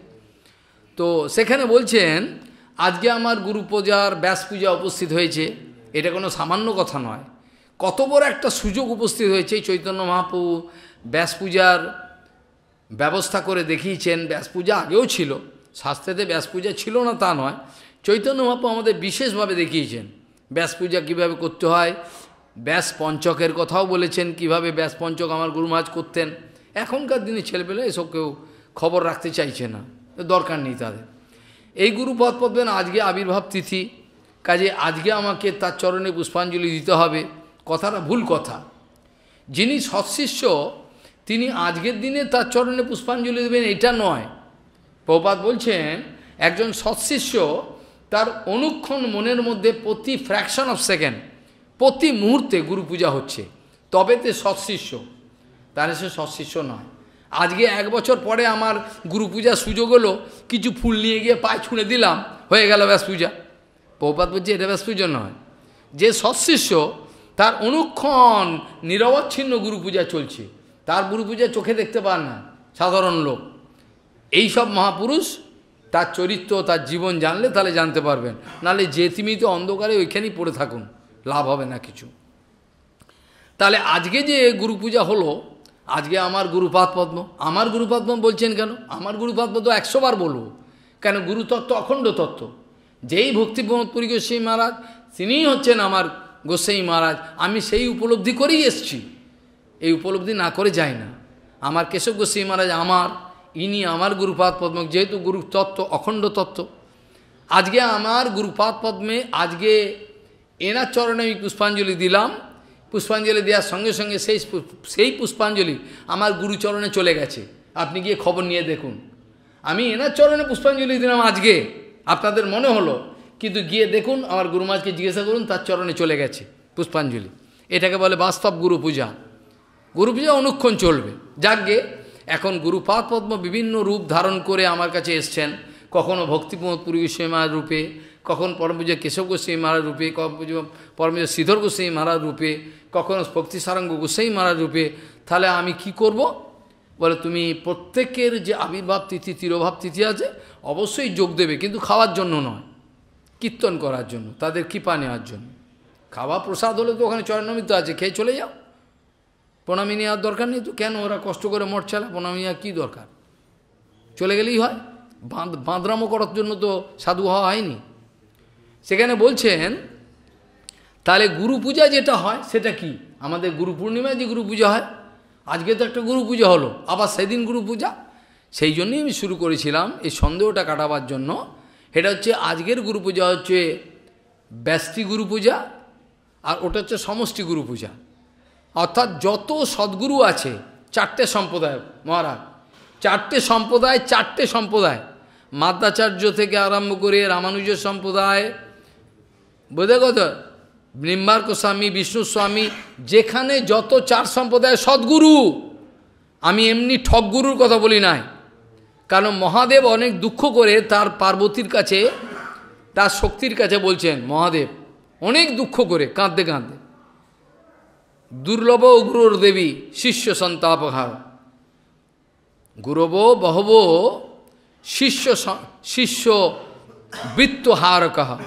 তো সেখানে বলছেন আজকে আমার গুরু পূজার ব্যাস পূজা উপস্থিত হয়েছে, এটা কোনো সামান্য কথা নয়। কত বড় একটা সুযোগ উপস্থিত হয়েছে। চৈতন্য মহাপ্রভু ব্যাস পূজার ব্যবস্থা করে দেখিয়েছেন। ব্যাস পূজা আগেও ছিল, শাস্ত্রেতে ব্যাস পূজা ছিল না তা নয়, চৈতন্য মহাপ্রভু আমাদের বিশেষভাবে দেখিয়েছেন ব্যাস পূজা কীভাবে করতে হয়। ব্যাস পঞ্চকের কথাও বলেছেন, কিভাবে ব্যাস পঞ্চক আমার গুরু মহারাজ করতেন। এখনকার দিনে ছেলেপেলে এসব কেউ খবর রাখতে চাইছে না, দরকার নেই তাদের। এই গুরুপদ পদ্মেন আজকে আবির্ভাব তিথি, কাজে আজকে আমাকে তার চরণে পুষ্পাঞ্জলি দিতে হবে, কথাটা ভুল কথা। যিনি সৎশিষ্য তিনি আজকের দিনে তার চরণে পুষ্পাঞ্জলি দেবেন এটা নয়। প্রভুপাদ বলছেন একজন সৎশিষ্য তার অনুক্ষণ মনের মধ্যে প্রতি ফ্র্যাকশন অফ সেকেন্ড, প্রতি মুহূর্তে গুরু পূজা হচ্ছে, তবে তে সৎশিষ্য, তাহলে সে সৎশিষ্য নয়। আজকে এক বছর পরে আমার গুরু পূজার সুযোগ হলো, কিছু ফুল নিয়ে গিয়ে পায়ে ছুঁড়ে দিলাম, হয়ে গেল ব্যাস পূজা। প্রভুপাদ বলছে এটা ব্যাস পূজা নয়। যে সৎশিষ্য তার অনুক্ষণ নিরবচ্ছিন্ন গুরু পূজা চলছে, তার গুরু পূজা চোখে দেখতে পান না সাধারণ লোক। এই সব মহাপুরুষ তার চরিত্র তার জীবন জানলে তাহলে জানতে পারবেন, নাহলে যে তিমিত অন্ধকারে ওইখানেই পড়ে থাকুন, লাভ হবে না কিছু। তাহলে আজকে যে গুরু পূজা হলো, আজকে আমার গুরুপাদ পদ্ম, আমার গুরুপাদ পদ্ম বলছেন কেন? আমার গুরুপাদ পদ্ম একশো বার বলবো, কেন গুরুতত্ত্ব অখণ্ড তত্ত্ব। যেই ভক্তি প্রমোদপুরী গোস্বামী মহারাজ তিনিই হচ্ছেন আমার গোস্বামী মহারাজ, আমি সেই উপলব্ধি করেই এসছি, এই উপলব্ধি না করে যাই না। আমার কেশব গোস্বামী মহারাজ আমার, ইনি আমার গুরুপাদ পদ্ম, যেহেতু গুরুতত্ত্ব অখণ্ড তত্ত্ব। আজকে আমার গুরুপাদ পদ্মে আজকে এনার চরণে আমি পুষ্পাঞ্জলি দিলাম, পুষ্পাঞ্জলি দেওয়ার সঙ্গে সঙ্গে সেই সেই পুষ্পাঞ্জলি আমার গুরুচরণে চলে গেছে, আপনি গিয়ে খবর নিয়ে দেখুন। আমি এনার চরণে পুষ্পাঞ্জলি দিলাম আজকে, আপনাদের মনে হলো, কিন্তু গিয়ে দেখুন আমার গুরু মহারাজকে জিজ্ঞাসা করুন, তার চরণে চলে গেছে পুষ্পাঞ্জলি। এটাকে বলে বাস্তব গুরু পূজা। গুরু পূজা অনুক্ষণ চলবে। যাকে এখন গুরুপাদ পদ্ম বিভিন্ন রূপ ধারণ করে আমার কাছে এসছেন, কখনো ভক্তি প্রমোদ পুরী গোস্বামী মহারাজ রূপে, কখন পরমপূজা কেশব গোস্বামী মহারাজ রূপে, কখনো পরমপূজা শ্রীধর গোস্বামী মহারাজ রূপে, কখনো ভক্তি সারঙ্গ গোস্বামী মহারাজ রূপে। তাহলে আমি কি করব? বলে তুমি প্রত্যেকের যে আবির্ভাব তিথি তিরোভাব তিথি আছে অবশ্যই যোগ দেবে, কিন্তু খাওয়ার জন্য নয়, কীর্তন করার জন্য, তাদের কৃপা নেওয়ার জন্য। খাওয়া প্রসাদ হলে তো ওখানে চরণমিত্র আছে, খেয়ে চলে যাও, প্রণামী নেওয়ার দরকার নেই তো। কেন ওরা কষ্ট করে মঠ চালা, প্রণামী নেওয়ার কী দরকার? চলে গেলেই হয়। বাঁধ বাঁধরামো করার জন্য তো সাধু হওয়া হয়নি। সেখানে বলছেন তাহলে গুরু পূজা যেটা হয় সেটা কি? আমাদের গুরু পূর্ণিমায় যে গুরু পূজা হয়, আজকে তো একটা গুরু পূজা হলো, আবার সেদিন গুরু পূজা। সেই জন্যই আমি শুরু করেছিলাম এই সন্দেহটা কাটাবার জন্য। এটা হচ্ছে আজকের গুরু পূজা হচ্ছে ব্যষ্টি গুরু পূজা, আর ওটা হচ্ছে সমষ্টি গুরু পূজা। অর্থাৎ যত সদ্গুরু আছে, চারটে সম্প্রদায় মহারাজ, চারটে সম্প্রদায়, চারটে সম্প্রদায় মাদ্রাচার্য থেকে আরম্ভ করে রামানুজ সম্প্রদায়, বোধে গত নিম্বার্ক স্বামী, বিষ্ণু স্বামী, যেখানে যত চার সম্প্রদায় সদ্গুরু। আমি এমনি ঠকগুরুর কথা বলি নাই, কারণ মহাদেব অনেক দুঃখ করে তার পার্বতীর কাছে, তার শক্তির কাছে বলছেন মহাদেব অনেক দুঃখ করে কাঁদতে কাঁদতে, দুর্লভ উগ্রর দেবী শিষ্য সন্তাপহার, গুরব বহব শিষ্য শিষ্য বৃত্তহার কাহা।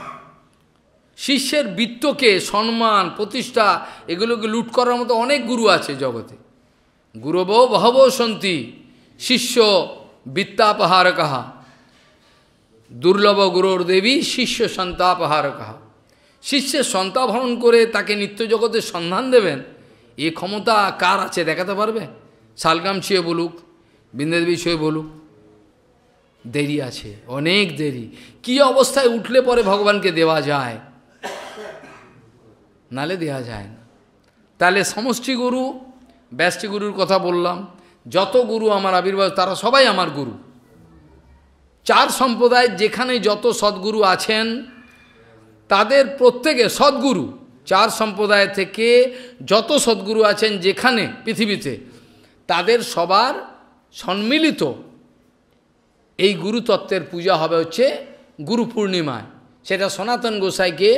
শিষ্যের বৃত্তকে, সম্মান প্রতিষ্ঠা এগুলোকে লুট করার মতো অনেক গুরু আছে জগতে। গুরব বহব সন্তি শিষ্য বৃত্তাপহার কাহা, দুর্লভ গুরুর দেবী শিষ্য সন্তাপহার কাহা। শিষ্যের সন্তাভরণ করে তাকে নিত্য জগতের সন্ধান দেবেন, এ ক্ষমতা কার আছে দেখাতে পারবে? শালগ্রাম ছুঁয়ে বলুক, বিন্দেদেবী ছুঁয়ে বলুক, দেরি আছে, অনেক দেরি। কি অবস্থায় উঠলে পরে ভগবানকে দেওয়া যায়, নালে দেওয়া যায় না। তাহলে সমষ্টি গুরু, ব্যষ্টি গুরুর কথা বললাম, যত গুরু আমার আবির্ভাব তারা সবাই আমার গুরু। চার সম্প্রদায় যেখানে যত সদ্গুরু আছেন তাদের প্রত্যেকে সদ্গুরু। চার সম্প্রদায় থেকে যত সদ্গুরু আছেন যেখানে পৃথিবীতে, তাদের সবার সম্মিলিত এই গুরুতত্ত্বের পূজা হবে হচ্ছে গুরু পূর্ণিমায়। সেটা সনাতন গোসাইকে,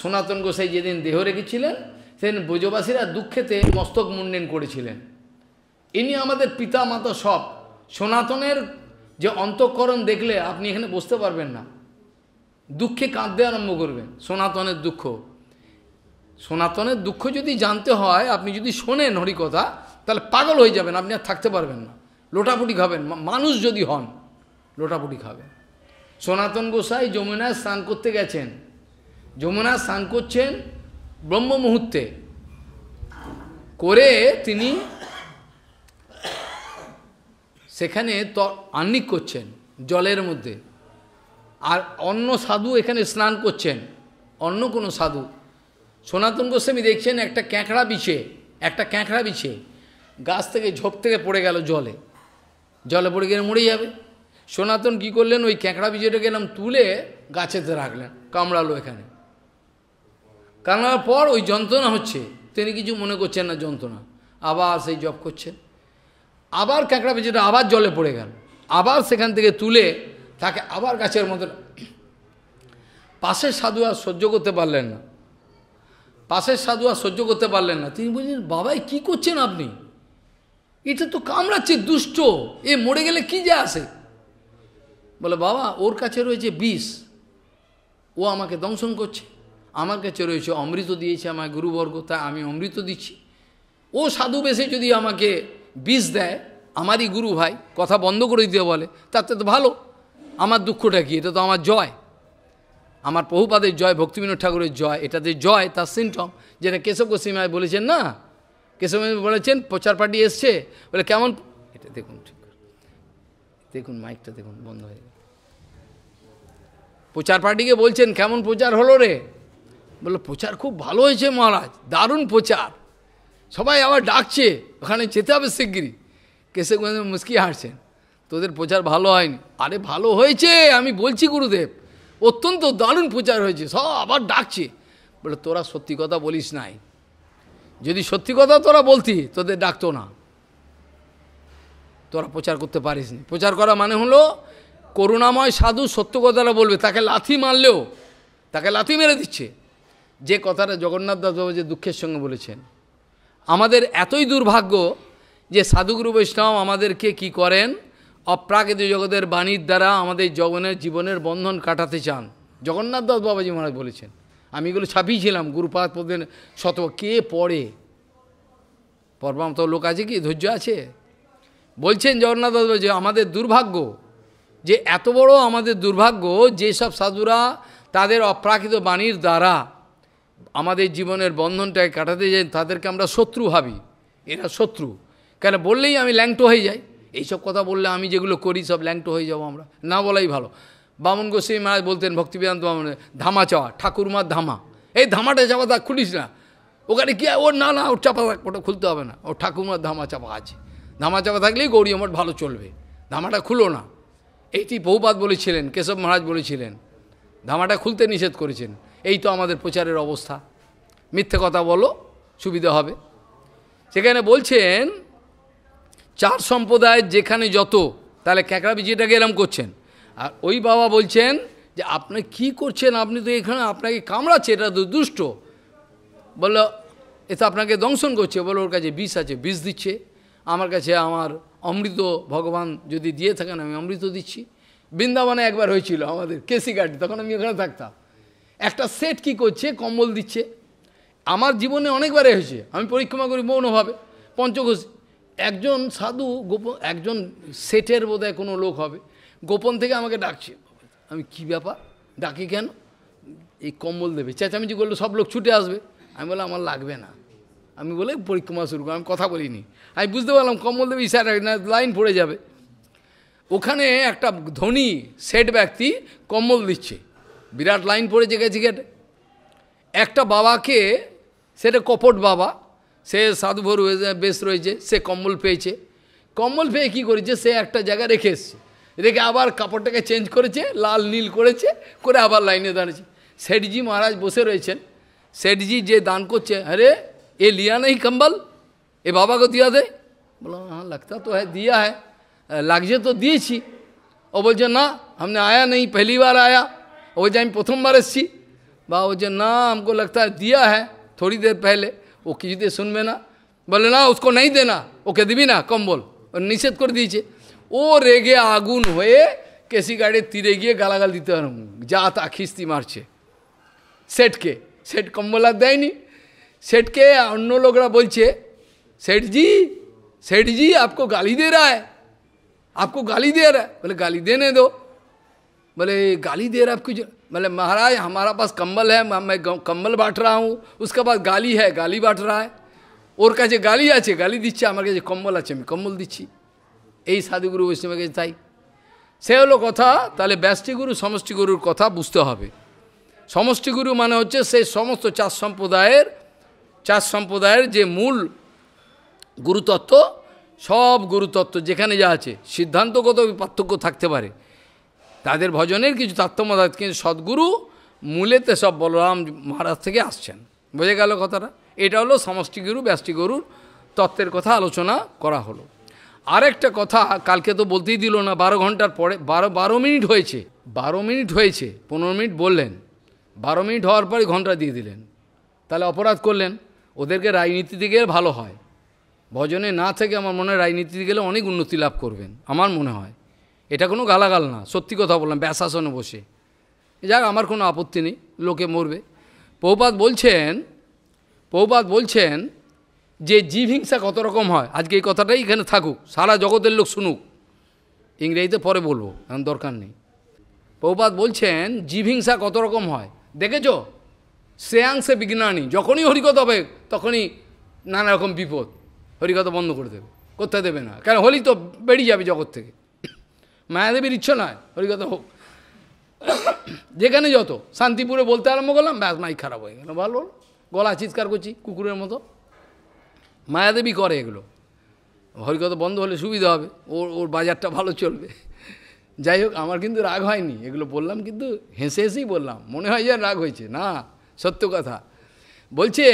সনাতন গোসাই যেদিন দেহ রেখেছিলেন সেদিন ব্রজবাসীরা দুঃখেতে মস্তক মুন্ডন করেছিলেন। ইনি আমাদের পিতা মাতা সব। সনাতনের যে অন্তঃকরণ দেখলে আপনি এখানে বসতে পারবেন না, দুঃখে কাঁদতে আরম্ভ করবেন। সনাতনের দুঃখ সনাতনের দুঃখ যদি জানতে হয়, আপনি যদি শোনেন হরিকথা তাহলে পাগল হয়ে যাবেন, আপনি আর থাকতে পারবেন না, লোটাপুটি খাবেন। মানুষ যদি হন লোটাপুটি খাবেন। সনাতন গোসাই যমুনায় স্নান করতে গেছেন, যমুনায় স্নান করছেন ব্রহ্ম মুহূর্তে, করে তিনি সেখানে তো আহ্নিক করছেন জলের মধ্যে, আর অন্য সাধু এখানে স্নান করছেন, অন্য কোনো সাধু। সনাতন গোস্বামী দেখছেন একটা ক্যাঁকড়া বিছে, একটা ক্যাঁকড়া বিছে গাছ থেকে ঝোপ থেকে পড়ে গেল জলে, জলে পড়ে গেলে মরে যাবে। সনাতন কি করলেন, ওই ক্যাঁকড়া বিছেটাকে নাম তুলে গাছেতে রাখলেন, কামড়ালো এখানে, কামড়ার পর ওই যন্ত্রণা হচ্ছে, তিনি কিছু মনে করছেন না যন্ত্রণা, আবার সেই জপ করছেন, আবার ক্যাঁকড়া বিছেটা আবার জলে পড়ে গেল, আবার সেখান থেকে তুলে তাকে আবার গাছের মতো। পাশের সাধু আর সহ্য করতে পারলেন না, পাশের সাধু আর সহ্য করতে পারলেন না তিনি বললেন, বাবাই কি করছেন আপনি, এটা তো কামড়াচ্ছে দুষ্ট, এ মরে গেলে কি যা আসে। বলে, বাবা ওর কাছে রয়েছে বিষ, ও আমাকে দংশন করছে, আমার কাছে রয়েছে অমৃত, দিয়েছে আমার গুরুবর্গ, তা আমি অমৃত দিচ্ছি। ও সাধু বেশে যদি আমাকে বিষ দেয়, আমারই গুরু ভাই, কথা বন্ধ করে দিতে বলে, তাতে তো ভালো, আমার দুঃখটা কি, এটা তো আমার জয়, আমার প্রভুপাদের জয়, ভক্তিবিনোদ ঠাকুরের জয়, এটাতে জয় তার সিমটম, যেটা কেশব গোস্বামী বলেছেন না, কেশব বলেছেন প্রচার পার্টি এসছে, বলে কেমন এটা দেখুন, ঠিক দেখুন মাইকটা দেখুন বন্ধ হয়ে গেল। প্রচার পার্টিকে বলছেন কেমন প্রচার হলো রে, বলল প্রচার খুব ভালো হয়েছে মহারাজ, দারুণ প্রচার, সবাই আবার ডাকছে, ওখানে যেতে হবে শিগগিরি। কেশব গোস্বামী মুস্কি হাসছেন, তোদের প্রচার ভালো হয়নি। আরে ভালো হয়েছে আমি বলছি গুরুদেব, অত্যন্ত দারুণ প্রচার হয়েছে, সব আবার ডাকছে। বলে তোরা সত্যি কথা বলিস নাই, যদি সত্যি কথা তোরা বলতি তোদের ডাকতো না, তোরা প্রচার করতে পারিস নি। প্রচার করা মানে হলো করুণাময় সাধু সত্য কথাটা বলবে, তাকে লাথি মারলেও, তাকে লাথি মেরে দিচ্ছে। যে কথাটা জগন্নাথ দাস বাবা যে দুঃখের সঙ্গে বলেছেন, আমাদের এতই দুর্ভাগ্য যে সাধুগুরু বৈষ্ণব আমাদেরকে কি করেন, অপ্রাকৃত জগতের বাণীর দ্বারা আমাদের জগনের জীবনের বন্ধন কাটাতে চান। জগন্নাথ দাস বাবাজি মহারাজ বলেছেন, আমি এগুলো ছাপিয়েছিলাম গুরুপাদ পদের শত, কে পড়ে পরমাম তো লোক আছে কি ধৈর্য আছে। বলছেন জগন্নাথ দাস বাবাজি, আমাদের দুর্ভাগ্য যে এত বড় আমাদের দুর্ভাগ্য, যেসব সাধুরা তাদের অপ্রাকৃত বাণীর দ্বারা আমাদের জীবনের বন্ধনটাকে কাটাতে যাই, তাদেরকে আমরা শত্রু ভাবি, এরা শত্রু। কেন বললেই আমি ল্যাংটো হয়ে যাই, এইসব কথা বললে আমি যেগুলো করি সব ল্যাংটো হয়ে যাবো, আমরা না বলাই ভালো। বামন গোস্বামী মহারাজ বলতেন ভক্তিবেদান্ত বামন, ধামা চাওয়া ঠাকুরমার ধামা, এই ধামাটা চাপা দাগ খুলিস না, ওখানে কি ওর না না ওর চাপা দাগ ওটা খুলতে হবে না, ওর ঠাকুরমার ধামা চাপা আছে, ধামা চাপা থাকলেই গৌরী মঠ ভালো চলবে, ধামাটা খুলো না। এইটি বহুপাত বলেছিলেন, কেশব মহারাজ বলেছিলেন, ধামাটা খুলতে নিষেধ করেছেন। এই তো আমাদের প্রচারের অবস্থা, মিথ্যে কথা বলো সুবিধা হবে। সেখানে বলছেন চার সম্প্রদায়ের যেখানে যত, তাহলে ক্যাঁকড়া বিজিটাকে এরম করছেন, আর ওই বাবা বলছেন যে আপনি কি করছেন, আপনি তো এখানে আপনাকে কামড়াচ্ছে, এটা তো দুষ্ট। বলল এ তো আপনাকে দংশন করছে। বললো ওর কাছে বিষ আছে, বিষ দিচ্ছে, আমার কাছে আমার অমৃত, ভগবান যদি দিয়ে থাকেন আমি অমৃত দিচ্ছি। বৃন্দাবনে একবার হয়েছিল আমাদের কেসিঘাটি, তখন আমি ওখানে থাকতাম, একটা সেট কি করছে কম্বল দিচ্ছে। আমার জীবনে অনেকবারে হয়েছে, আমি পরিক্রমা করি মৌনভাবে পঞ্চকোশী, একজন সাধু গোপন, একজন সেটের বোধহয় কোনো লোক হবে, গোপন থেকে আমাকে ডাকছে, আমি কি ব্যাপার ডাকি কেন, এই কম্বল দেবে, চেঁচামেচি করলে সব লোক ছুটে আসবে। আমি বললাম আমার লাগবে না, আমি বলে পরিক্রমা শুরু করলাম, আমি কথা বলিনি, আমি বুঝতে পারলাম কম্বল দেবে ইশারা, না লাইন পড়ে যাবে। ওখানে একটা ধনী সেট ব্যক্তি কম্বল দিচ্ছে, বিরাট লাইন পড়ে গেছে গেটে। একটা বাবাকে, সেটা কপট বাবা, সে সাধুভর বেশ রয়েছে, সে কম্বল পেয়েছে, কম্বল পেয়ে কী করেছে, সে একটা জায়গায় রেখে এসছে, রেখে আবার কাপড়টাকে চেঞ্জ করেছে, লাল নীল করেছে, করে আবার লাইনে দাঁড়িয়েছে। সেটজি মহারাজ বসে রয়েছেন, সেটজি যে দান করছে, আরে এ লিয়া নেই কম্বল, এ বাবা কো দিয়া দে। বলো হ্যাঁ লাগতা তো হ্যাঁ দিয়া হ্যাঁ, লাগছে তো দিয়েছি। ও বলছে না আমি আয়া নেই, পহলি বার আয়া। ও বলছে আমি প্রথমবার এসছি। বাবা বলছে না আমকো লাগতা দিয়া হ্যাঁ থোড়ি দের পেলে। ও কিছুতে শুনবে না, বলে না উসকো নাই দেনা, ওকে দিবি না কম্বল, নিষেধ করে দিয়েছে। ও রেগে আগুন হয়ে কেসি গাড়ির তীরে গিয়ে গালাগাল দিতে, যা তা খিস্তি মারছে সেটকে। সেট কম্বল আর দেয়নি, सेठ के अन्य लोग बोलचे सेठ जी सेठ जी आपको गाली दे रहा है, आपको गाली दे रहा है। बोले गाली देने दो। बोले गाली दे रहा है आपको। बोले महाराज हमारा पास कंबल है, मैं कंबल बांट रहा हूँ, उसके पास गाली है, गाली बांट रहा है। और काजे गाली आछे गाली दिच्छे, आमार काजे कंबल आछे आमी कंबल दिच्छी। एई साधुगुरु वैष्णवेर काछे ताई। से हलो कथा। ताहले व्यासटी गुरु समष्टि गुरुर कथा बुझते हबे। समष्टि गुरु माने होच्छे सेई समस्त चार सम्प्रदायेर चार सम्प्रदायेर जे मूल गुरुतत्व, सब गुरुतत्व जेखाने जा आछे सिद्धान्तगत पार्थक्य थाकते पारे, तादेर भजनेर किछु तात्पर्य आछे, किन्तु सद्गुरु मूलेते सब बलराम महाराज थेके आसछेन। बुझे गेल कथाटा। এটা হলো সমষ্টি গুরু ব্যাষ্টি গুরুর তত্ত্বের কথা আলোচনা করা হলো। আরেকটা কথা কালকে তো বলতেই দিল না, বারো ঘন্টার পরে বারো বারো মিনিট হয়েছে, বারো মিনিট হয়েছে, পনেরো মিনিট বললেন, বারো মিনিট হওয়ার পরে ঘন্টা দিয়ে দিলেন, তাহলে অপরাধ করলেন। ওদেরকে রাজনীতিতে গেলে ভালো হয়, ভজনে না থেকে আমার মনে হয় রাজনীতিতে গেলে অনেক উন্নতি লাভ করবেন, আমার মনে হয়। এটা কোনো গালাগাল না, সত্যি কথা বললাম। ব্যাসাসনে বসে যাক, আমার কোনো আপত্তি নেই, লোকে মরবে। প্রভুপাদ বলছেন, প্রভুপাদ বলছেন যে জীব হিংসা কত রকম হয়। আজকে এই কথাটাই এখানে থাকুক, সারা জগতের লোক শুনুক, ইংরেজিতে পরে বলবো, এখন দরকার নেই। প্রভুপাদ বলছেন জীব হিংসা কত রকম হয়, দেখেছো? শ্রেয়াংসে বিজ্ঞানী, যখনই হরিকথা হবে তখনই নানা রকম বিপদ, হরিকথা বন্ধ করে দেবে, করতে দেবে না, কারণ হলি তো বেরিয়ে যাবে জগৎ থেকে। মায়াদেবীর ইচ্ছা নয় হরিকথা হোক, যেখানে যত। শান্তিপুরে বলতে আরম্ভ করলাম, ব্যাস মাইক খারাপ হয়ে গেল, ভালো গলা চিৎকার করছি কুকুরের মতো। মায়াদেবী করে এগুলো, হরিকথা বন্ধ হলে সুবিধা হবে, ওর ওর বাজারটা ভালো চলবে। যাই হোক, আমার কিন্তু রাগ হয়নি, এগুলো বললাম কিন্তু হেসে হেসেই বললাম, মনে হয় যে রাগ হয়েছে না, সত্য কথা বলছে।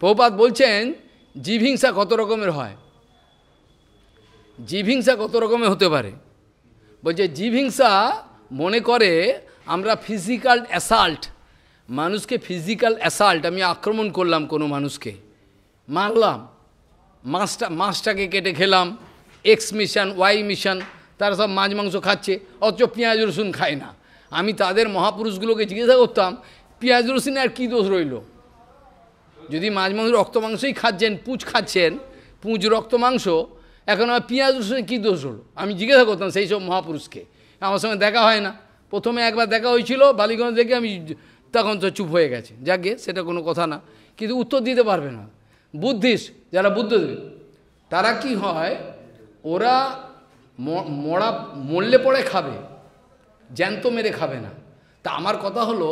প্রভুপাদ বলছেন জীব হিংসা কত রকমের হয়, জীব হিংসা কত রকমের হতে পারে। বলছে জীব হিংসা মনে করে আমরা ফিজিক্যাল অ্যাসাল্ট, মানুষকে ফিজিক্যাল অ্যাসাল্ট, আমি আক্রমণ করলাম কোনো মানুষকে, মারলাম, মাছটা মাছটাকে কেটে খেলাম, এক্স মিশন ওয়াই মিশন, তারা সব মাছ মাংস খাচ্ছে, অথচ পেঁয়াজ রসুন খায় না। আমি তাদের মহাপুরুষগুলোকে জিজ্ঞাসা করতাম পেঁয়াজ রসুনে আর কী দোষ রইল? যদি মাছ মাংস রক্ত মাংসই খাচ্ছেন, পুঁজ খাচ্ছেন, পুঁজ রক্ত মাংস, এখন আর পেঁয়াজ রসুনে কী দোষ হলো? আমি জিজ্ঞাসা করতাম সেই সব মহাপুরুষকে। আমার সঙ্গে দেখা হয় না, প্রথমে একবার দেখা হয়েছিল বালিগঞ্জ থেকে, আমি তখন তো চুপ হয়ে গেছে, যাকে সেটা কোনো কথা না, কিন্তু উত্তর দিতে পারবে না। বুদ্ধিস্ট যারা, বুদ্ধদেব, তারা কি হয়, ওরা মরা মরলে পরে খাবে, জ্যান্ত মেরে খাবে না। তা আমার কথা হলো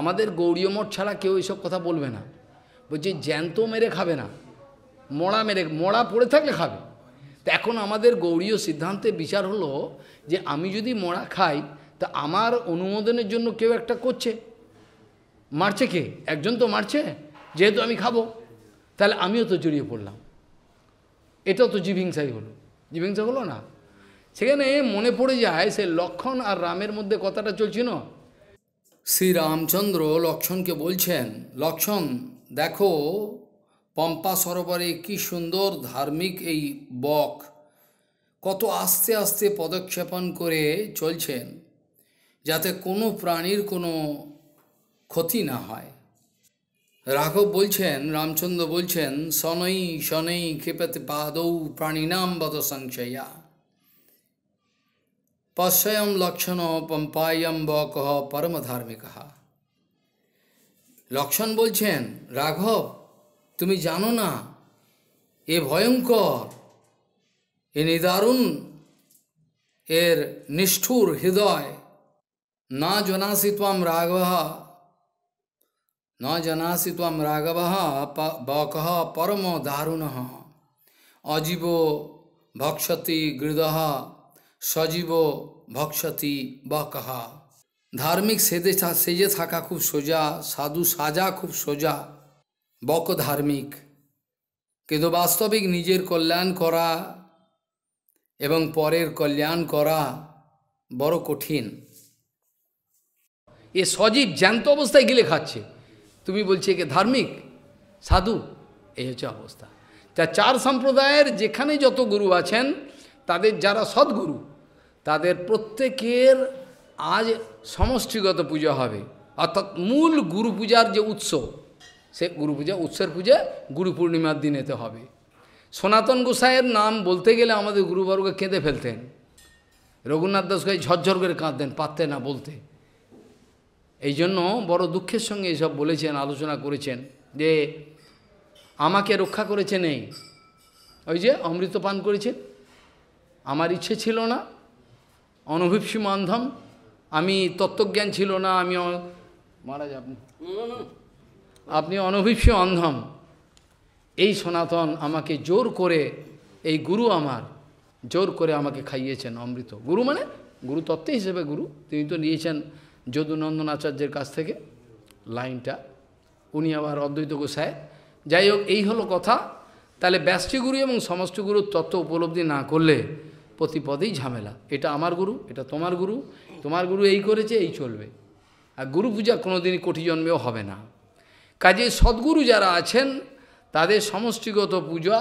আমাদের গৌড়ীয় মঠ ছাড়া কেউ এইসব কথা বলবে না। বলছে জ্যান্ত মেরে খাবে না, মরা মেরে, মরা পড়ে থাকলে খাবে। তা এখন আমাদের গৌড়ীয় সিদ্ধান্তে বিচার হলো যে আমি যদি মরা খাই তা আমার অনুমোদনের জন্য কেউ একটা করছে, মারছে, কে একজন তো মারছে, যেহেতু আমি খাবো তাহলে আমিও তো জড়িয়ে পড়লাম, এটাও তো জীবহিংসাই হলো। জীবহিংসা হলো না? সেখানে মনে পড়ে যায় সে লক্ষ্মণ আর রামের মধ্যে কথাটা চলছিল। শ্রী রামচন্দ্র লক্ষ্মণকে বলছেন, লক্ষ্মণ দেখো পম্পা সরোবরে কি সুন্দর ধার্মিক এই বক কত আস্তে আস্তে পদক্ষেপণ করে চলছেন, যাতে কোনো প্রাণীর কোনো ক্ষতি না হয়। রাঘব বলছেন, রামচন্দ্র বলছেন, শনৈ শনৈ ক্ষেপতে পাদৌ প্রাণিনাম বত সংশয়া পশ্যয়ম লক্ষণ পম্পায়ম বকহ পরমধার্মিকহ। লক্ষণ বলছেন, রাঘব তুমি জানো না এ ভয়ঙ্কর, এ নিদারুণ, এর নিষ্ঠুর হৃদয়। না জনাসি ত্বম রাঘবঃ न जनासि त्वं राघवः बकः परमो दारुणः अजीवो भक्षति गृदः सजीवो भक्षति बकः। धार्मिक सेजे सेजे थाका खूब सोजा, साधु साजा खूब सोजा, बक धार्मिक, किन्तु वास्तविक निजेर कल्याण करा एवं परेर कल्याण करा बड़ कठिन। ये सजीव जानतो अवस्थाय गिले खाच्छे, তুমি বলছি একে ধার্মিক সাধু, এই হচ্ছে অবস্থা। তা চার সম্প্রদায়ের যেখানে যত গুরু আছেন, তাদের যারা সদ্গুরু, তাদের প্রত্যেকের আজ সমষ্টিগত পূজা হবে, অর্থাৎ মূল গুরু পূজার যে উৎস से गुरु पूजा उत्सर पूजा गुरु पूर्णिमा दिन तो है। सनातन गोसाईर नाम बोलते गले गुरुवर्ग केंदे फेलतें, रघुनाथ दास गोसाई झरझर करे काँदतें, पारतें ना बोलते। एइजन्य बड़ दुःखेर संगे सब बोलेछेन, आलोचना करेछेन जे आमाके रक्षा करेछेन ए ओई जे अमृत पान करेछेन, आमार इच्छे छिलो ना, अनुभीप्सु मान्धम, आमी तत्त्वज्ञान छिलो ना, आमी महाराज आपनि आपनि अनुभीप्सु अन्धम। এই সনাতন আমাকে জোর করে, এই গুরু আমার জোর করে আমাকে খাইয়েছেন অমৃত। গুরু মানে গুরু তত্ত্ব হিসেবে গুরু তিনি তো নিয়েছেন যদুনন্দন আচার্যের কাছ থেকে লাইনটা, উনি আবার অদ্বৈত গোসাই। যাই হোক, এই হলো কথা। তাহলে ব্যষ্টি গুরু এবং সমষ্টি গুরুর তত্ত্ব উপলব্ধি না করলে প্রতিপদেই ঝামেলা। এটা আমার গুরু, এটা তোমার গুরু, তোমার গুরু এই করেছে, এই চলবে। আর গুরু পূজা কোনোদিনই কোটি জন্মেও হবে না। কাজে সদ্গুরু যারা আছেন তাদের সমষ্টিগত পূজা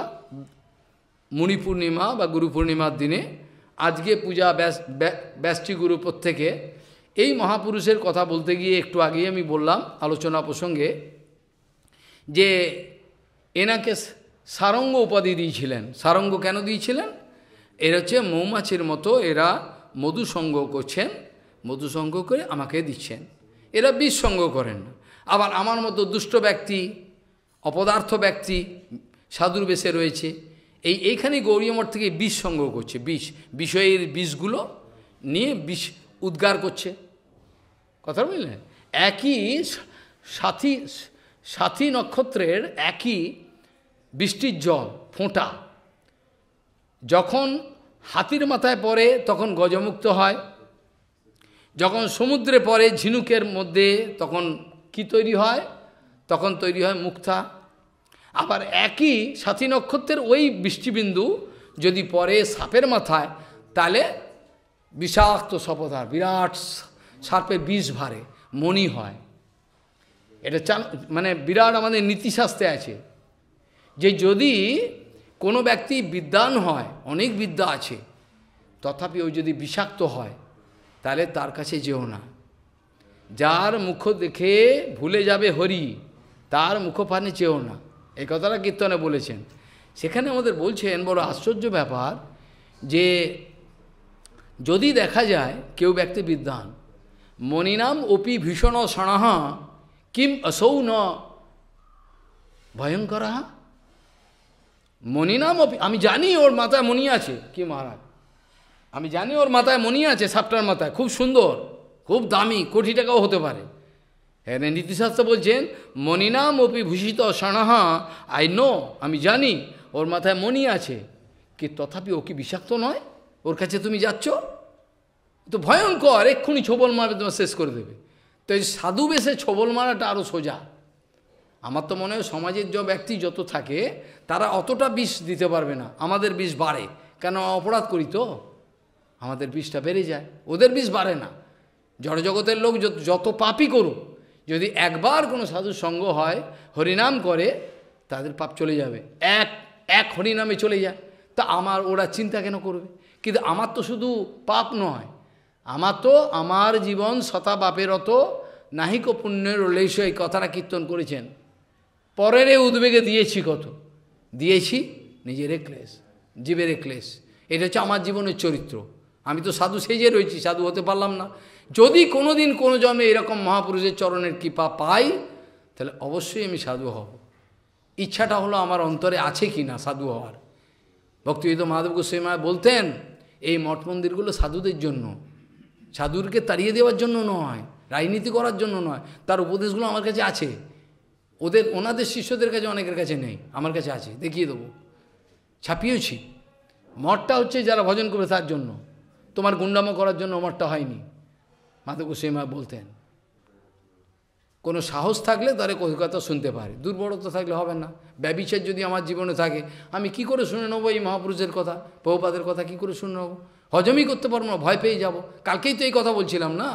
মুনি পূর্ণিমা বা গুরু পূর্ণিমার দিনে আজকে পূজা ব্যষ্টি গুরু প্রত্যেকে। এই মহাপুরুষের কথা বলতে গিয়ে একটু আগেই আমি বললাম আলোচনা প্রসঙ্গে যে এনাকে সারঙ্গ উপাধি দিয়েছিলেন। সারঙ্গ কেন দিয়েছিলেন? এর হচ্ছে মৌমাছির মতো এরা মধু সংগ্রহ করছেন, মধু সংগ্রহ করে আমাকে দিচ্ছেন। এরা বিষ সংগ্রহ করেন। আবার আমার মতো দুষ্ট ব্যক্তি, অপদার্থ ব্যক্তি সাধুর বেশে রয়েছে, এই এইখানে গৌরীমঠ থেকে বিষ সংগ্রহ করছে। বিষ বিষয়ের বিষগুলো নিয়ে বিষ উদ্গার করছে। কথা বুঝলেন? একই সাথী সাথী নক্ষত্রের একই বৃষ্টির জল ফোঁটা যখন হাতির মাথায় পড়ে তখন গজমুক্ত হয়, যখন সমুদ্রে পড়ে ঝিনুকের মধ্যে তখন কি তৈরি হয়? তখন তৈরি হয় মুক্তা। আবার একই সাথী নক্ষত্রের ওই বৃষ্টিবিন্দু যদি পড়ে সাপের মাথায় তাহলে বিষাক্ত সপদার বিরাট সাপের বিষ ভারে মনি হয়। এটা চান মানে বিরাট আমাদের নীতিশাস্ত্রে আছে যে যদি কোনো ব্যক্তি বিদ্বান হয়, অনেক বিদ্যা আছে, তথাপি ওই যদি বিষাক্ত হয় তাহলে তার কাছে যেও না। যার মুখ দেখে ভুলে যাবে হরি তার মুখপানে চেয়েও না, এই কথাটা কীর্তনে বলেছেন। সেখানে আমাদের বলছেন বড় আশ্চর্য ব্যাপার যে যদি দেখা যায় কেউ ব্যক্তি বিদ্বান, মণিনাম অপি ভীষণ সণাহা কিম অসৌ ন ভয়ঙ্কর। মণিনাম অপি, আমি জানি ওর মাথায় মণি আছে। কি মহারাজ? আমি জানি ওর মাথায় মণি আছে, সাপটার মাথায়, খুব সুন্দর, খুব দামি, কোটি টাকাও হতে পারে। হ্যাঁ, নীতিশাস্ত্র বলছেন মণিনাম অপি ভূষিত সণাহা, আই নো, আমি জানি ওর মাথায় মণি আছে, কি তথাপি ও কি বিষাক্ত নয়? ওর কাছে তুমি যাচ্ছ তো ভয়ঙ্কর, এক্ষুনি ছোবল মারবে, তোমার শেষ করে দেবে। তো এই সাধু বেশে ছোবল মারাটা আরও সোজা। আমার তো মনে হয় সমাজের যে ব্যক্তি যত থাকে তারা অতটা বিষ দিতে পারবে না। আমাদের বিষ বাড়ে, কেন অপরাধ করি তো আমাদের বিষটা বেড়ে যায়, ওদের বিষ বাড়ে না। জড়জগতের লোক যত পাপই করুক, যদি একবার কোনো সাধুর সঙ্গ হয়, হরিনাম করে, তাদের পাপ চলে যাবে। এক এক হরিনামে চলে যায়। তা আমার ওরা চিন্তা কেন করবে? কিন্তু আমার তো শুধু পাপ নয়, আমার তো আমার জীবন শতা বাপের অত নাহিক পুণ্যের লেশ, এই কথাটা কীর্তন করেছেন। পরের উদ্বেগে দিয়েছি কত, দিয়েছি নিজের ক্লেশ, জীবের ক্লেশ। এটা হচ্ছে আমার জীবনের চরিত্র। আমি তো সাধু সেজে রয়েছি, সাধু হতে পারলাম না। যদি কোনো দিন কোনো জন্মে এরকম মহাপুরুষের চরণের কৃপা পাই তাহলে অবশ্যই আমি সাধু হব। ইচ্ছাটা হলো আমার অন্তরে আছে কি না সাধু হওয়ার। ভক্তিবিদ মাধব গোস্বামী মা বলতেন এই মঠ মন্দিরগুলো সাধুদের জন্য, সাধুরকে তাড়িয়ে দেওয়ার জন্য নয়, রাজনীতি করার জন্য নয়। তার উপদেশগুলো আমার কাছে আছে, ওদের ওনাদের শিষ্যদের কাছে অনেকের কাছে নেই, আমার কাছে আছে, দেখিয়ে দেবো, ছাপিয়েছি। মঠটা হচ্ছে যারা ভজন করবে তার জন্য, তোমার গুন্ডামো করার জন্য মঠটা হয়নি। মাধব গোস্বামী মা বলতেন কোনো সাহস থাকলে তারা কথা শুনতে পারে, দুর্বলতা থাকলে হবে না। ব্যভিচার যদি আমার জীবনে থাকে আমি কি করে শুনে নেবো এই মহাপুরুষের কথা, প্রভুপাদের কথা কি করে শুনে নেবো? হজমই করতে পারবো না, ভয় পেয়ে যাব। কালকেই তো এই কথা বলছিলাম না,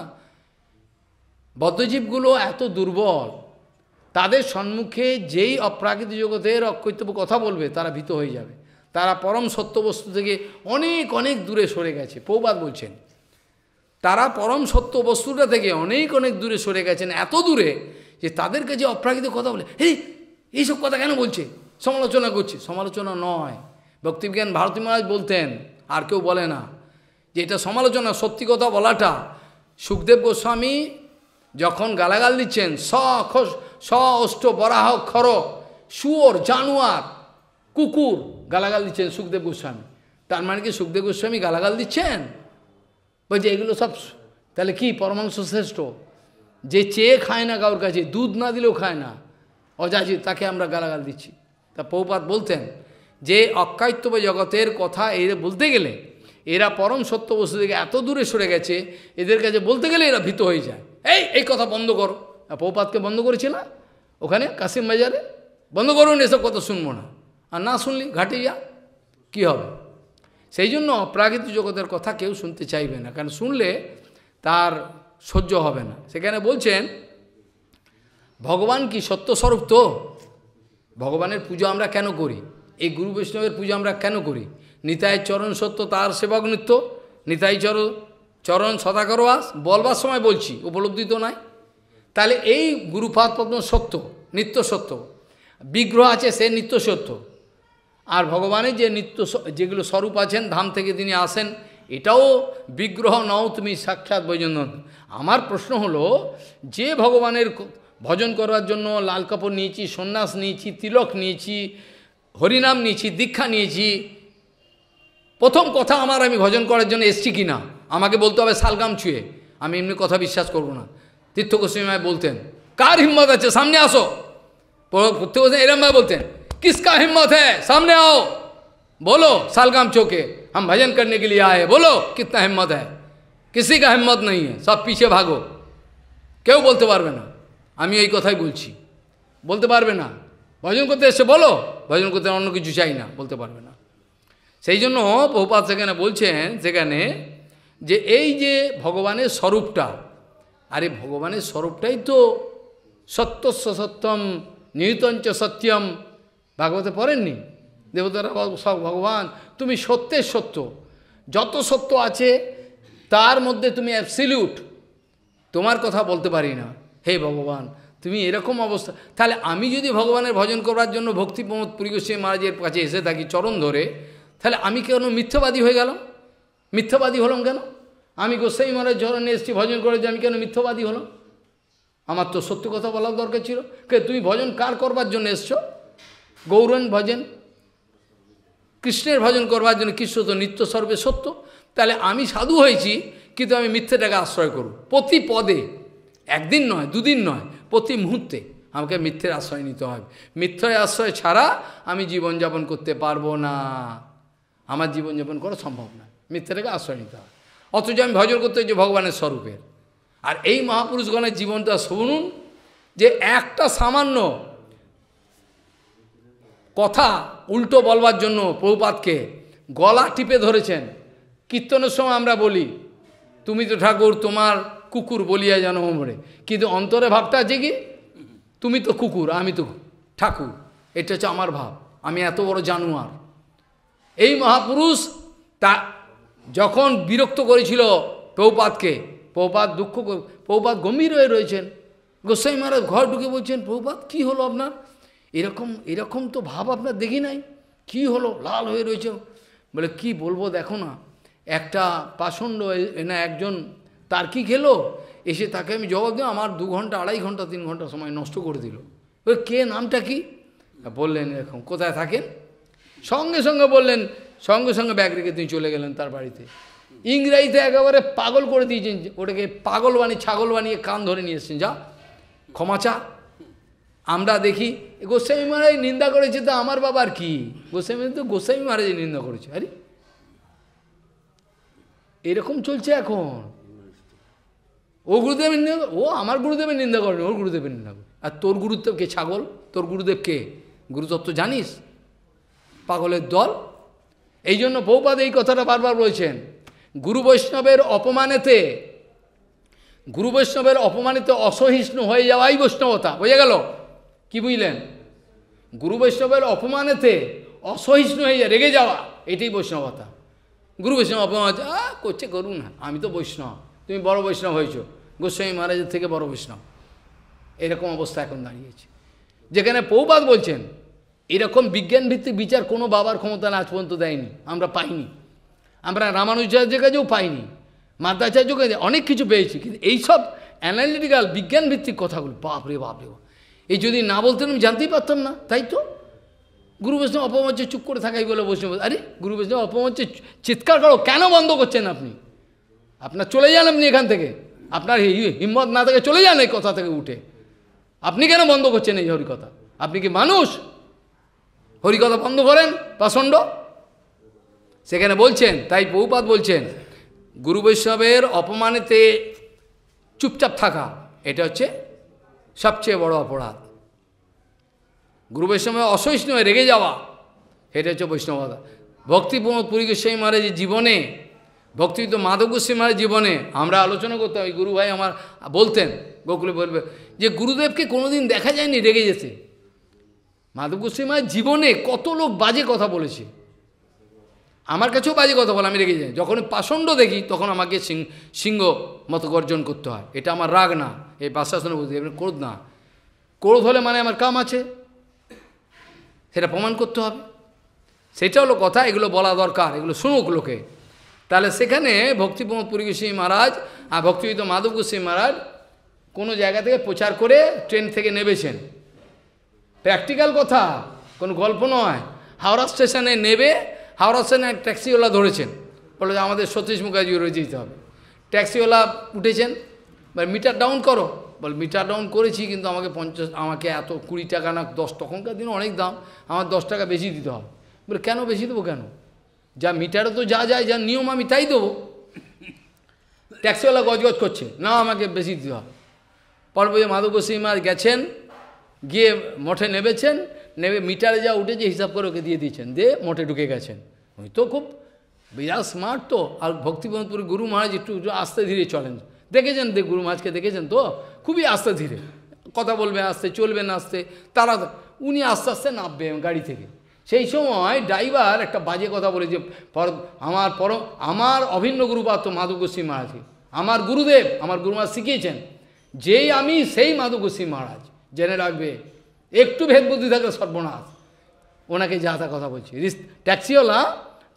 বদ্ধজীবগুলো এত দুর্বল, তাদের সম্মুখে যেই অপ্রাকৃত জগতের অকৈতব্য কথা বলবে তারা ভীত হয়ে যাবে। তারা পরম সত্যবস্তু থেকে অনেক অনেক দূরে সরে গেছে। প্রভুপাদ বলছেন তারা পরম সত্য বস্তুটা থেকে অনেক অনেক দূরে সরে গেছেন, এত দূরে যে তাদের কাছে অপ্রাকৃত কথা বলে, হেই এই সব কথা কেন বলছে? সমালোচনা করছে। সমালোচনা নয়, ভক্তি বিজ্ঞান ভারতী মহারাজ বলতেন, আর কেউ বলে না যে এটা সমালোচনা। সত্যি কথা বলাটা। সুখদেব গোস্বামী যখন গালাগাল দিচ্ছেন, স স অষ্ট বরাহ খর, শুয়োর জানোয়ার কুকুর গালাগাল দিচ্ছেন সুখদেব গোস্বামী। তার মানে কি সুখদেব গোস্বামী গালাগাল দিচ্ছেন? বলছে এগুলো সব তাহলে কি পরমাংশ শ্রেষ্ঠ? যে চেয়ে খায় না কারোর কাছে, দুধ না দিলেও খায় না, অযাচিত, তাকে আমরা গালাগাল দিচ্ছি। তা প্রভুপাদ বলতেন যে অকায়িত্ব জগতের কথা এরা বলতে গেলে, এরা পরম সত্য বস্তু থেকে এত দূরে সরে গেছে, এদের কাছে বলতে গেলে এরা ভীত হয়ে যায়। এই এই কথা বন্ধ করো। প্রভুপাদকে বন্ধ করেছে না ওখানে কাশিম বাজারে? বন্ধ করুন, এসব কথা শুনবো না। আর না শুনলি ঘাটে যা, কী হবে? সেই জন্য অপ্রাকৃত জগতের কথা কেউ শুনতে চাইবে না, কারণ শুনলে তার সহ্য হবে না। সেখানে বলছেন ভগবান কি সত্যস্বরূপ? তো ভগবানের পুজো আমরা কেন করি? এই গুরু বৈষ্ণবের পুজো আমরা কেন করি? নিতাই চরণ সত্য তার সেবক নিত্য, নিতাই চর চরণ সদা করবাস, বলবার সময় বলছি, উপলব্ধি তো নাই। তাহলে এই গুরুপাদ পদ্ম সত্য, নিত্য সত্য। বিগ্রহ আছে, সে নিত্য সত্য। আর ভগবানের যে নিত্য যেগুলো স্বরূপ আছেন, ধাম থেকে তিনি আসেন, এটাও বিগ্রহ নও তুমি সাক্ষাৎ বৈজয়ন্ত। আমার প্রশ্ন হলো যে ভগবানের ভজন করার জন্য লাল কাপড় নিয়েছি, সন্ন্যাস নিয়েছি, তিলক নিয়েছি, হরিনাম নিয়েছি, দীক্ষা নিয়েছি, প্রথম কথা আমার আমি ভজন করার জন্য এসছি কি না আমাকে বলতে হবে শালগাম ছুঁয়ে। আমি এমনি কথা বিশ্বাস করব না। তীর্থ গোস্বামী আমায় বলতেন, কার হিম্মত আছে সামনে আসো? তীর্থ গোস্বামী এরমভাবে বলতেন, কিসকা হিম্মত হ্যাঁ সামনে আও, बोलो सालगाम चौके हम भजन करने के लिए आए, बोलो कितना हिम्मत है? किसी का हिम्मत नहीं है, सब पीछे भागो। क्यों बोलते পারবে না? আমি এই কথাই বলছি। বলতে পারবে না, ভজন করতে এসে বলো, ভজন করতে অন্য কিছু চাই না, বলতে পারবে না। সেই জন্য প্রভুপাদ সেখানে বলছেন, সেখানে যে এই যে ভগবানের স্বরূপটা, আরে ভগবানের স্বরূপটাই তো সত্যস্য সত্যম নিহিতঞ্চ সত্যম। ভাগবতে পড়েননি? দেবতারা সব ভগবান, তুমি সত্যের সত্য, যত সত্য আছে তার মধ্যে তুমি অ্যাবসলিউট। তোমার কথা বলতে পারি না হে ভগবান। তুমি এরকম অবস্থা, তাহলে আমি যদি ভগবানের ভজন করার জন্য ভক্তি প্রমোদ পুরী গোস্বামী মহারাজের কাছে এসে থাকি চরণ ধরে, তাহলে আমি কেন মিথ্যাবাদী হয়ে গেলাম? মিথ্যাবাদী হলাম কেন? আমি গোস্বামী মহারাজ চরণে এসেছি ভজন করে, যে আমি কেন মিথ্যাবাদী হলাম? আমার তো সত্য কথা বলার দরকার ছিল। কে তুমি ভজন কার করবার জন্য এসছো? গৌরণ ভজন, কৃষ্ণের ভজন করবার জন্য। কৃষ্ণ তো নিত্য সর্বে সত্য। তাহলে আমি সাধু হয়েছি, কিন্তু আমি মিথ্যাটাকে আশ্রয় করব। প্রতি পদে, একদিন নয়, দুদিন নয়, প্রতি মুহূর্তে আমাকে মিথ্যের আশ্রয় নিতে হবে। মিথ্যার আশ্রয় ছাড়া আমি জীবনযাপন করতে পারবো না। আমার জীবনযাপন করা সম্ভব না, মিথ্যাটাকে আশ্রয় নিতে হবে। অথচ আমি ভজন করতে হয়েছি ভগবানের স্বরূপের। আর এই মহাপুরুষগণের জীবনটা শুনুন, যে একটা সামান্য কথা উল্টো বলবার জন্য প্রভুপাদকে গলা টিপে ধরেছেন। কীর্তনের সময় আমরা বলি, তুমি তো ঠাকুর তোমার কুকুর বলিয়া জানো মরে, কিন্তু অন্তরে ভাবটা আছে কি? তুমি তো কুকুর, আমি তো ঠাকুর, এটা হচ্ছে আমার ভাব। আমি এত বড় জানোয়ার। এই মহাপুরুষ তা যখন বিরক্ত করেছিল প্রভুপাদকে, প্রভুপাদ দুঃখ, প্রভুপাদ গম্ভীর হয়ে রয়েছেন। গোস্বামী মহারাজ ঘর ঢুকে বলছেন, প্রভুপাদ কী হলো আপনার? এরকম এরকম তো ভাব আপনার দেখি নাই, কি হলো? লাল হয়ে রয়েছে। বলে কি বলবো, দেখো না, একটা পাষণ্ড না একজন তার কি খেলো, এসে তাকে আমি জবাব দিই, আমার দু ঘন্টা আড়াই ঘন্টা তিন ঘন্টা সময় নষ্ট করে দিল। ওই কে, নামটা কি? বললেন এরকম, কোথায় থাকেন? সঙ্গে সঙ্গে বললেন, সঙ্গে সঙ্গে ব্যাগ রেখে তিনি চলে গেলেন তার বাড়িতে। ইংরাজিতে একেবারে পাগল করে দিয়েছেন, ওটাকে পাগল বানিয়ে ছাগল বানিয়ে কান ধরে নিয়ে এসছেন, যা ক্ষমা চা। আমরা দেখি গোস্বামী মহারাজ নিন্দা করেছে, তো আমার বাবার কি? গোস্বামী তো গোস্বামী মহারাজের নিন্দা করেছে। আরে এরকম চলছে এখন। ও গুরুদেবের নিন্দা, ও আমার গুরুদেবের নিন্দা করেনি, ওর গুরুদেবের নিন্দা করে। আর তোর গুরুদেব কে? ছাগল। তোর গুরুদেব কে? গুরুতত্ত্ব জানিস? পাগলের দল। এই জন্য বহুপাদ এই কথাটা বারবার বলছেন, গুরু বৈষ্ণবের অপমানেতে, গুরু বৈষ্ণবের অপমানিত অসহিষ্ণু হয়ে যাওয়াই বৈষ্ণবতা। বোঝা গেল? কি বুঝলেন? গুরু বৈষ্ণবের অপমানেতে অসহিষ্ণু হয়ে যায়, রেগে যাওয়া, এটাই বৈষ্ণবতা। গুরু বৈষ্ণব অপমান হচ্ছে, আ করছে করুন, আমি তো বৈষ্ণব, তুমি বড় বৈষ্ণব হয়েছো, গোস্বামী মহারাজের থেকে বড় বৈষ্ণব, এরকম অবস্থা এখন দাঁড়িয়েছে। যেখানে পৌবাদ বলছেন এরকম বিজ্ঞান ভিত্তিক বিচার কোনো বাবার ক্ষমতা না আজ পর্যন্ত দেয়নি, আমরা পাইনি, আমরা রামানুজাচার্যের কাছেও পাইনি, মাধ্বাচার্যের কাছে অনেক কিছু পেয়েছি, কিন্তু এইসব অ্যানালিটিক্যাল বিজ্ঞান ভিত্তিক কথাগুলো বাপরে বাপরে বাপ, এই যদি না বলতেন আমি জানতেই পারতাম না। তাই তো গুরু বৈষ্ণব অপমঞ্চে চুপ করে থাকাই বলে বৈষ্ণব, আরে গুরু বৈষ্ণব অপমঞ্চে চিৎকার করো কেন বন্ধ করছেন আপনি, আপনার চলে যান আপনি এখান থেকে, আপনার হিম্মত না থাকে চলে যান এই কথা থেকে উঠে, আপনি কেন বন্ধ করছেন এই হরিকথা, আপনি কি মানুষ? হরিকথা বন্ধ করেন পাষণ্ড। সেখানে বলছেন, তাই বহুপাত বলছেন গুরু বৈষ্ণবের অপমানেতে চুপচাপ থাকা এটা হচ্ছে সবচেয়ে বড় অপরাধ, গুরু বৈষ্ণবের অসহিষ্ণু হয়ে রেগে যাওয়া এটা হচ্ছে বৈষ্ণবতা। ভক্তি প্রমোদ পুরী গোস্বামী মহারাজের জীবনে, ভক্তি তো মাধব গোস্বামী মহারাজের জীবনে আমরা আলোচনা করতাম, এই গুরু ভাই আমার বলতেন গোকুলে বলবে যে গুরুদেবকে কোনোদিন দেখা যায়নি রেগে যেতে। মাধব গোস্বামী মহারাজ জীবনে কত লোক বাজে কথা বলেছে, আমার কাছেও বাজে কথা বলে আমি রেগে যাই, যখন পাষণ্ড দেখি তখন আমাকে সিংহ মতো গর্জন করতে হয়, এটা আমার রাগ না, এই বাসাসনে বুঝতে ক্রোধ না, ক্রোধ হলে মানে আমার কাম আছে সেটা প্রমাণ করতে হবে, সেটা হলো কথা, এগুলো বলা দরকার, এগুলো শুনুক লোকে। তাহলে সেখানে ভক্তি প্রমোদ পুরী গোস্বামী মহারাজ আর ভক্তিবিদ মাধব গোস্বামী মহারাজ কোনো জায়গা থেকে প্রচার করে ট্রেন থেকে নেবেছেন, প্র্যাকটিক্যাল কথা, কোনো গল্প নয়। হাওড়া স্টেশনে নেবে, হাওড়া স্টেশনে ট্যাক্সিওয়ালা ধরেছেন, বলে যে আমাদের সতীশ মুখার্জি রয়ে যেতে হবে, ট্যাক্সিওয়ালা উঠেছেন, বা মিটার ডাউন করো, বল মিটার ডাউন করেছি কিন্তু আমাকে পঞ্চাশ আমাকে এত কুড়ি টাকা না দশ, তখনকার দিনে অনেক দাম, আমার দশ টাকা বেশি দিতে হবে। বলে কেন বেশি দেবো কেন, যা মিটারে তো যা যায় যা নিয়ম আমি তাই দেবো। ট্যাক্সিওয়ালা গজগজ করছে, না আমাকে বেশি দিতে হবে। পরব যে মাধব গোস্বামী মহারাজ গেছেন, গিয়ে মঠে নেবেছেন, নেবে মিটারে যা উঠেছে হিসাব করে ওকে দিয়ে দিয়েছেন, দিয়ে মঠে ঢুকে গেছেন। ওই তো খুব বিরাট স্মার্ট তো। আর ভক্তিবন্ধপুর গুরু মহারাজ একটু আস্তে ধীরে চলেন, দেখেছেন দেখ গুরু মহারাজকে দেখেছেন তো, খুবই আস্তে ধীরে কথা বলবেন, আস্তে চলবেন, আস্তে তারা উনি আস্তে আস্তে নামবেন গাড়ি থেকে। সেই সময় ড্রাইভার একটা বাজে কথা বলে যে আমার পর আমার অভিন্ন গুরুপাত্র মাধব গোস্বামী মহারাজকে, আমার গুরুদেব, আমার গুরু মহারাজ শিখিয়েছেন, যেই আমি সেই মাধব গোস্বামী মহারাজ, জেনে রাখবে, একটু ভেদ বুদ্ধি থাকলে সর্বনাশ। ওনাকে যা তা কথা বলছি, ট্যাক্সিওয়ালা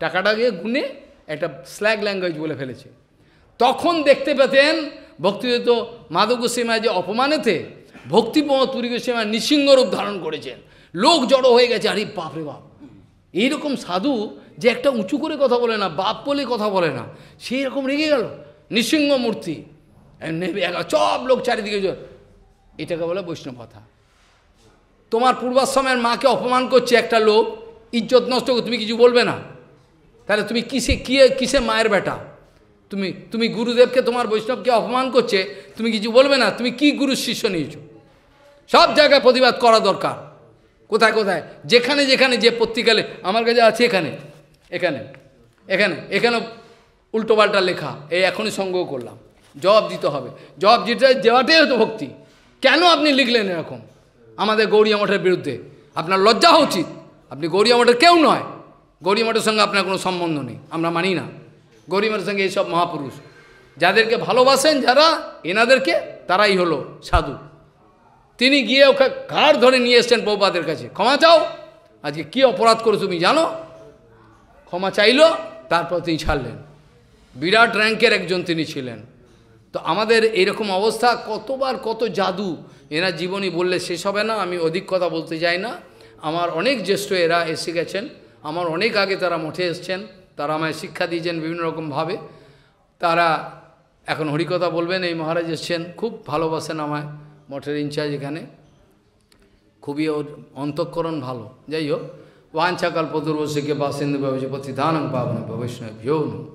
টাকাটাকে গুনে একটা স্ল্যাগ ল্যাঙ্গুয়েজ বলে ফেলেছে। তখন দেখতে পেতেন ভক্তিযুক্ত মাধব গোস্বামী মহারাজ যে অপমানেতে ভক্তি প্রমোদ পুরী গোস্বামী মহারাজ নিঃসিংহরূপ ধারণ করেছেন, লোক জড়ো হয়ে গেছে, আরে বাপ রে বাপ, এইরকম সাধু যে একটা উঁচু করে কথা বলে না, বাপ বলে কথা বলে না, সেই রকম রেগে গেল নিঃসিংহ মূর্তি, সব লোক চারিদিকে। এটাকে বলে বৈষ্ণব কথা। তোমার পূর্বাশ্রমের মাকে অপমান করছে একটা লোক, ইজ্জত নষ্ট করে তুমি কিছু বলবে না, তাহলে তুমি কিসে কি কিসে মায়ের বেটা, তুমি তুমি গুরুদেবকে তোমার বৈষ্ণবকে অপমান করছে তুমি কিছু বলবে না, তুমি কি গুরু শিষ্য নিয়েছো? সব জায়গায় প্রতিবাদ করা দরকার, কোথায় কোথায় যেখানে যেখানে যে পত্রিকালে আমার কাছে আছে, এখানে এখানে এখানে এখানে উল্টোপাল্টা লেখা, এই এখনই সংগ্রহ করলাম, জবাব দিতে হবে, জবাব দিতে দেওয়াটাই হতো ভক্তি। কেন আপনি লিখলেন এরকম আমাদের গৌড়িয়া মঠের বিরুদ্ধে? আপনার লজ্জা হওয়া উচিত, আপনি গৌড়িয়া মঠের কেউ নয়, গৌড়িয়া মঠের সঙ্গে আপনার কোনো সম্বন্ধ নেই, আমরা মানি না গৌড়িয়া মঠের সঙ্গে। এইসব মহাপুরুষ যাদেরকে ভালোবাসেন, যারা এনাদেরকে, তারাই হলো সাধু। তিনি গিয়ে ওকে ঘাড় ধরে নিয়ে এসছেন প্রভুপাদের কাছে, ক্ষমা চাও, আজকে কী অপরাধ করে তুমি জানো? ক্ষমা চাইল, তারপর তিনি ছাড়লেন। বিরাট র্যাঙ্কের একজন তিনি ছিলেন। তো আমাদের এরকম অবস্থা, কতবার কত জাদু এরা জীবনী বললে শেষ হবে না, আমি অধিক কথা বলতে চাই না। আমার অনেক জ্যেষ্ঠ এরা এসে গেছেন, আমার অনেক আগে তারা মঠে এসছেন, তারা আমায় শিক্ষা দিয়েছেন বিভিন্ন রকমভাবে, তারা এখন হরিকথা বলবেন। এই মহারাজ এসছেন, খুব ভালোবাসেন আমায়, মঠের ইনচার্জ এখানে, খুবই ওর অন্তঃকরণ ভালো। যাই হোক, ওয়াঞ্ছাকল্পতরুভ্যশ্চ বাসেন্দ্র ভবিষ্যপতিদানং পাবন ভবিষ্যভ্যো।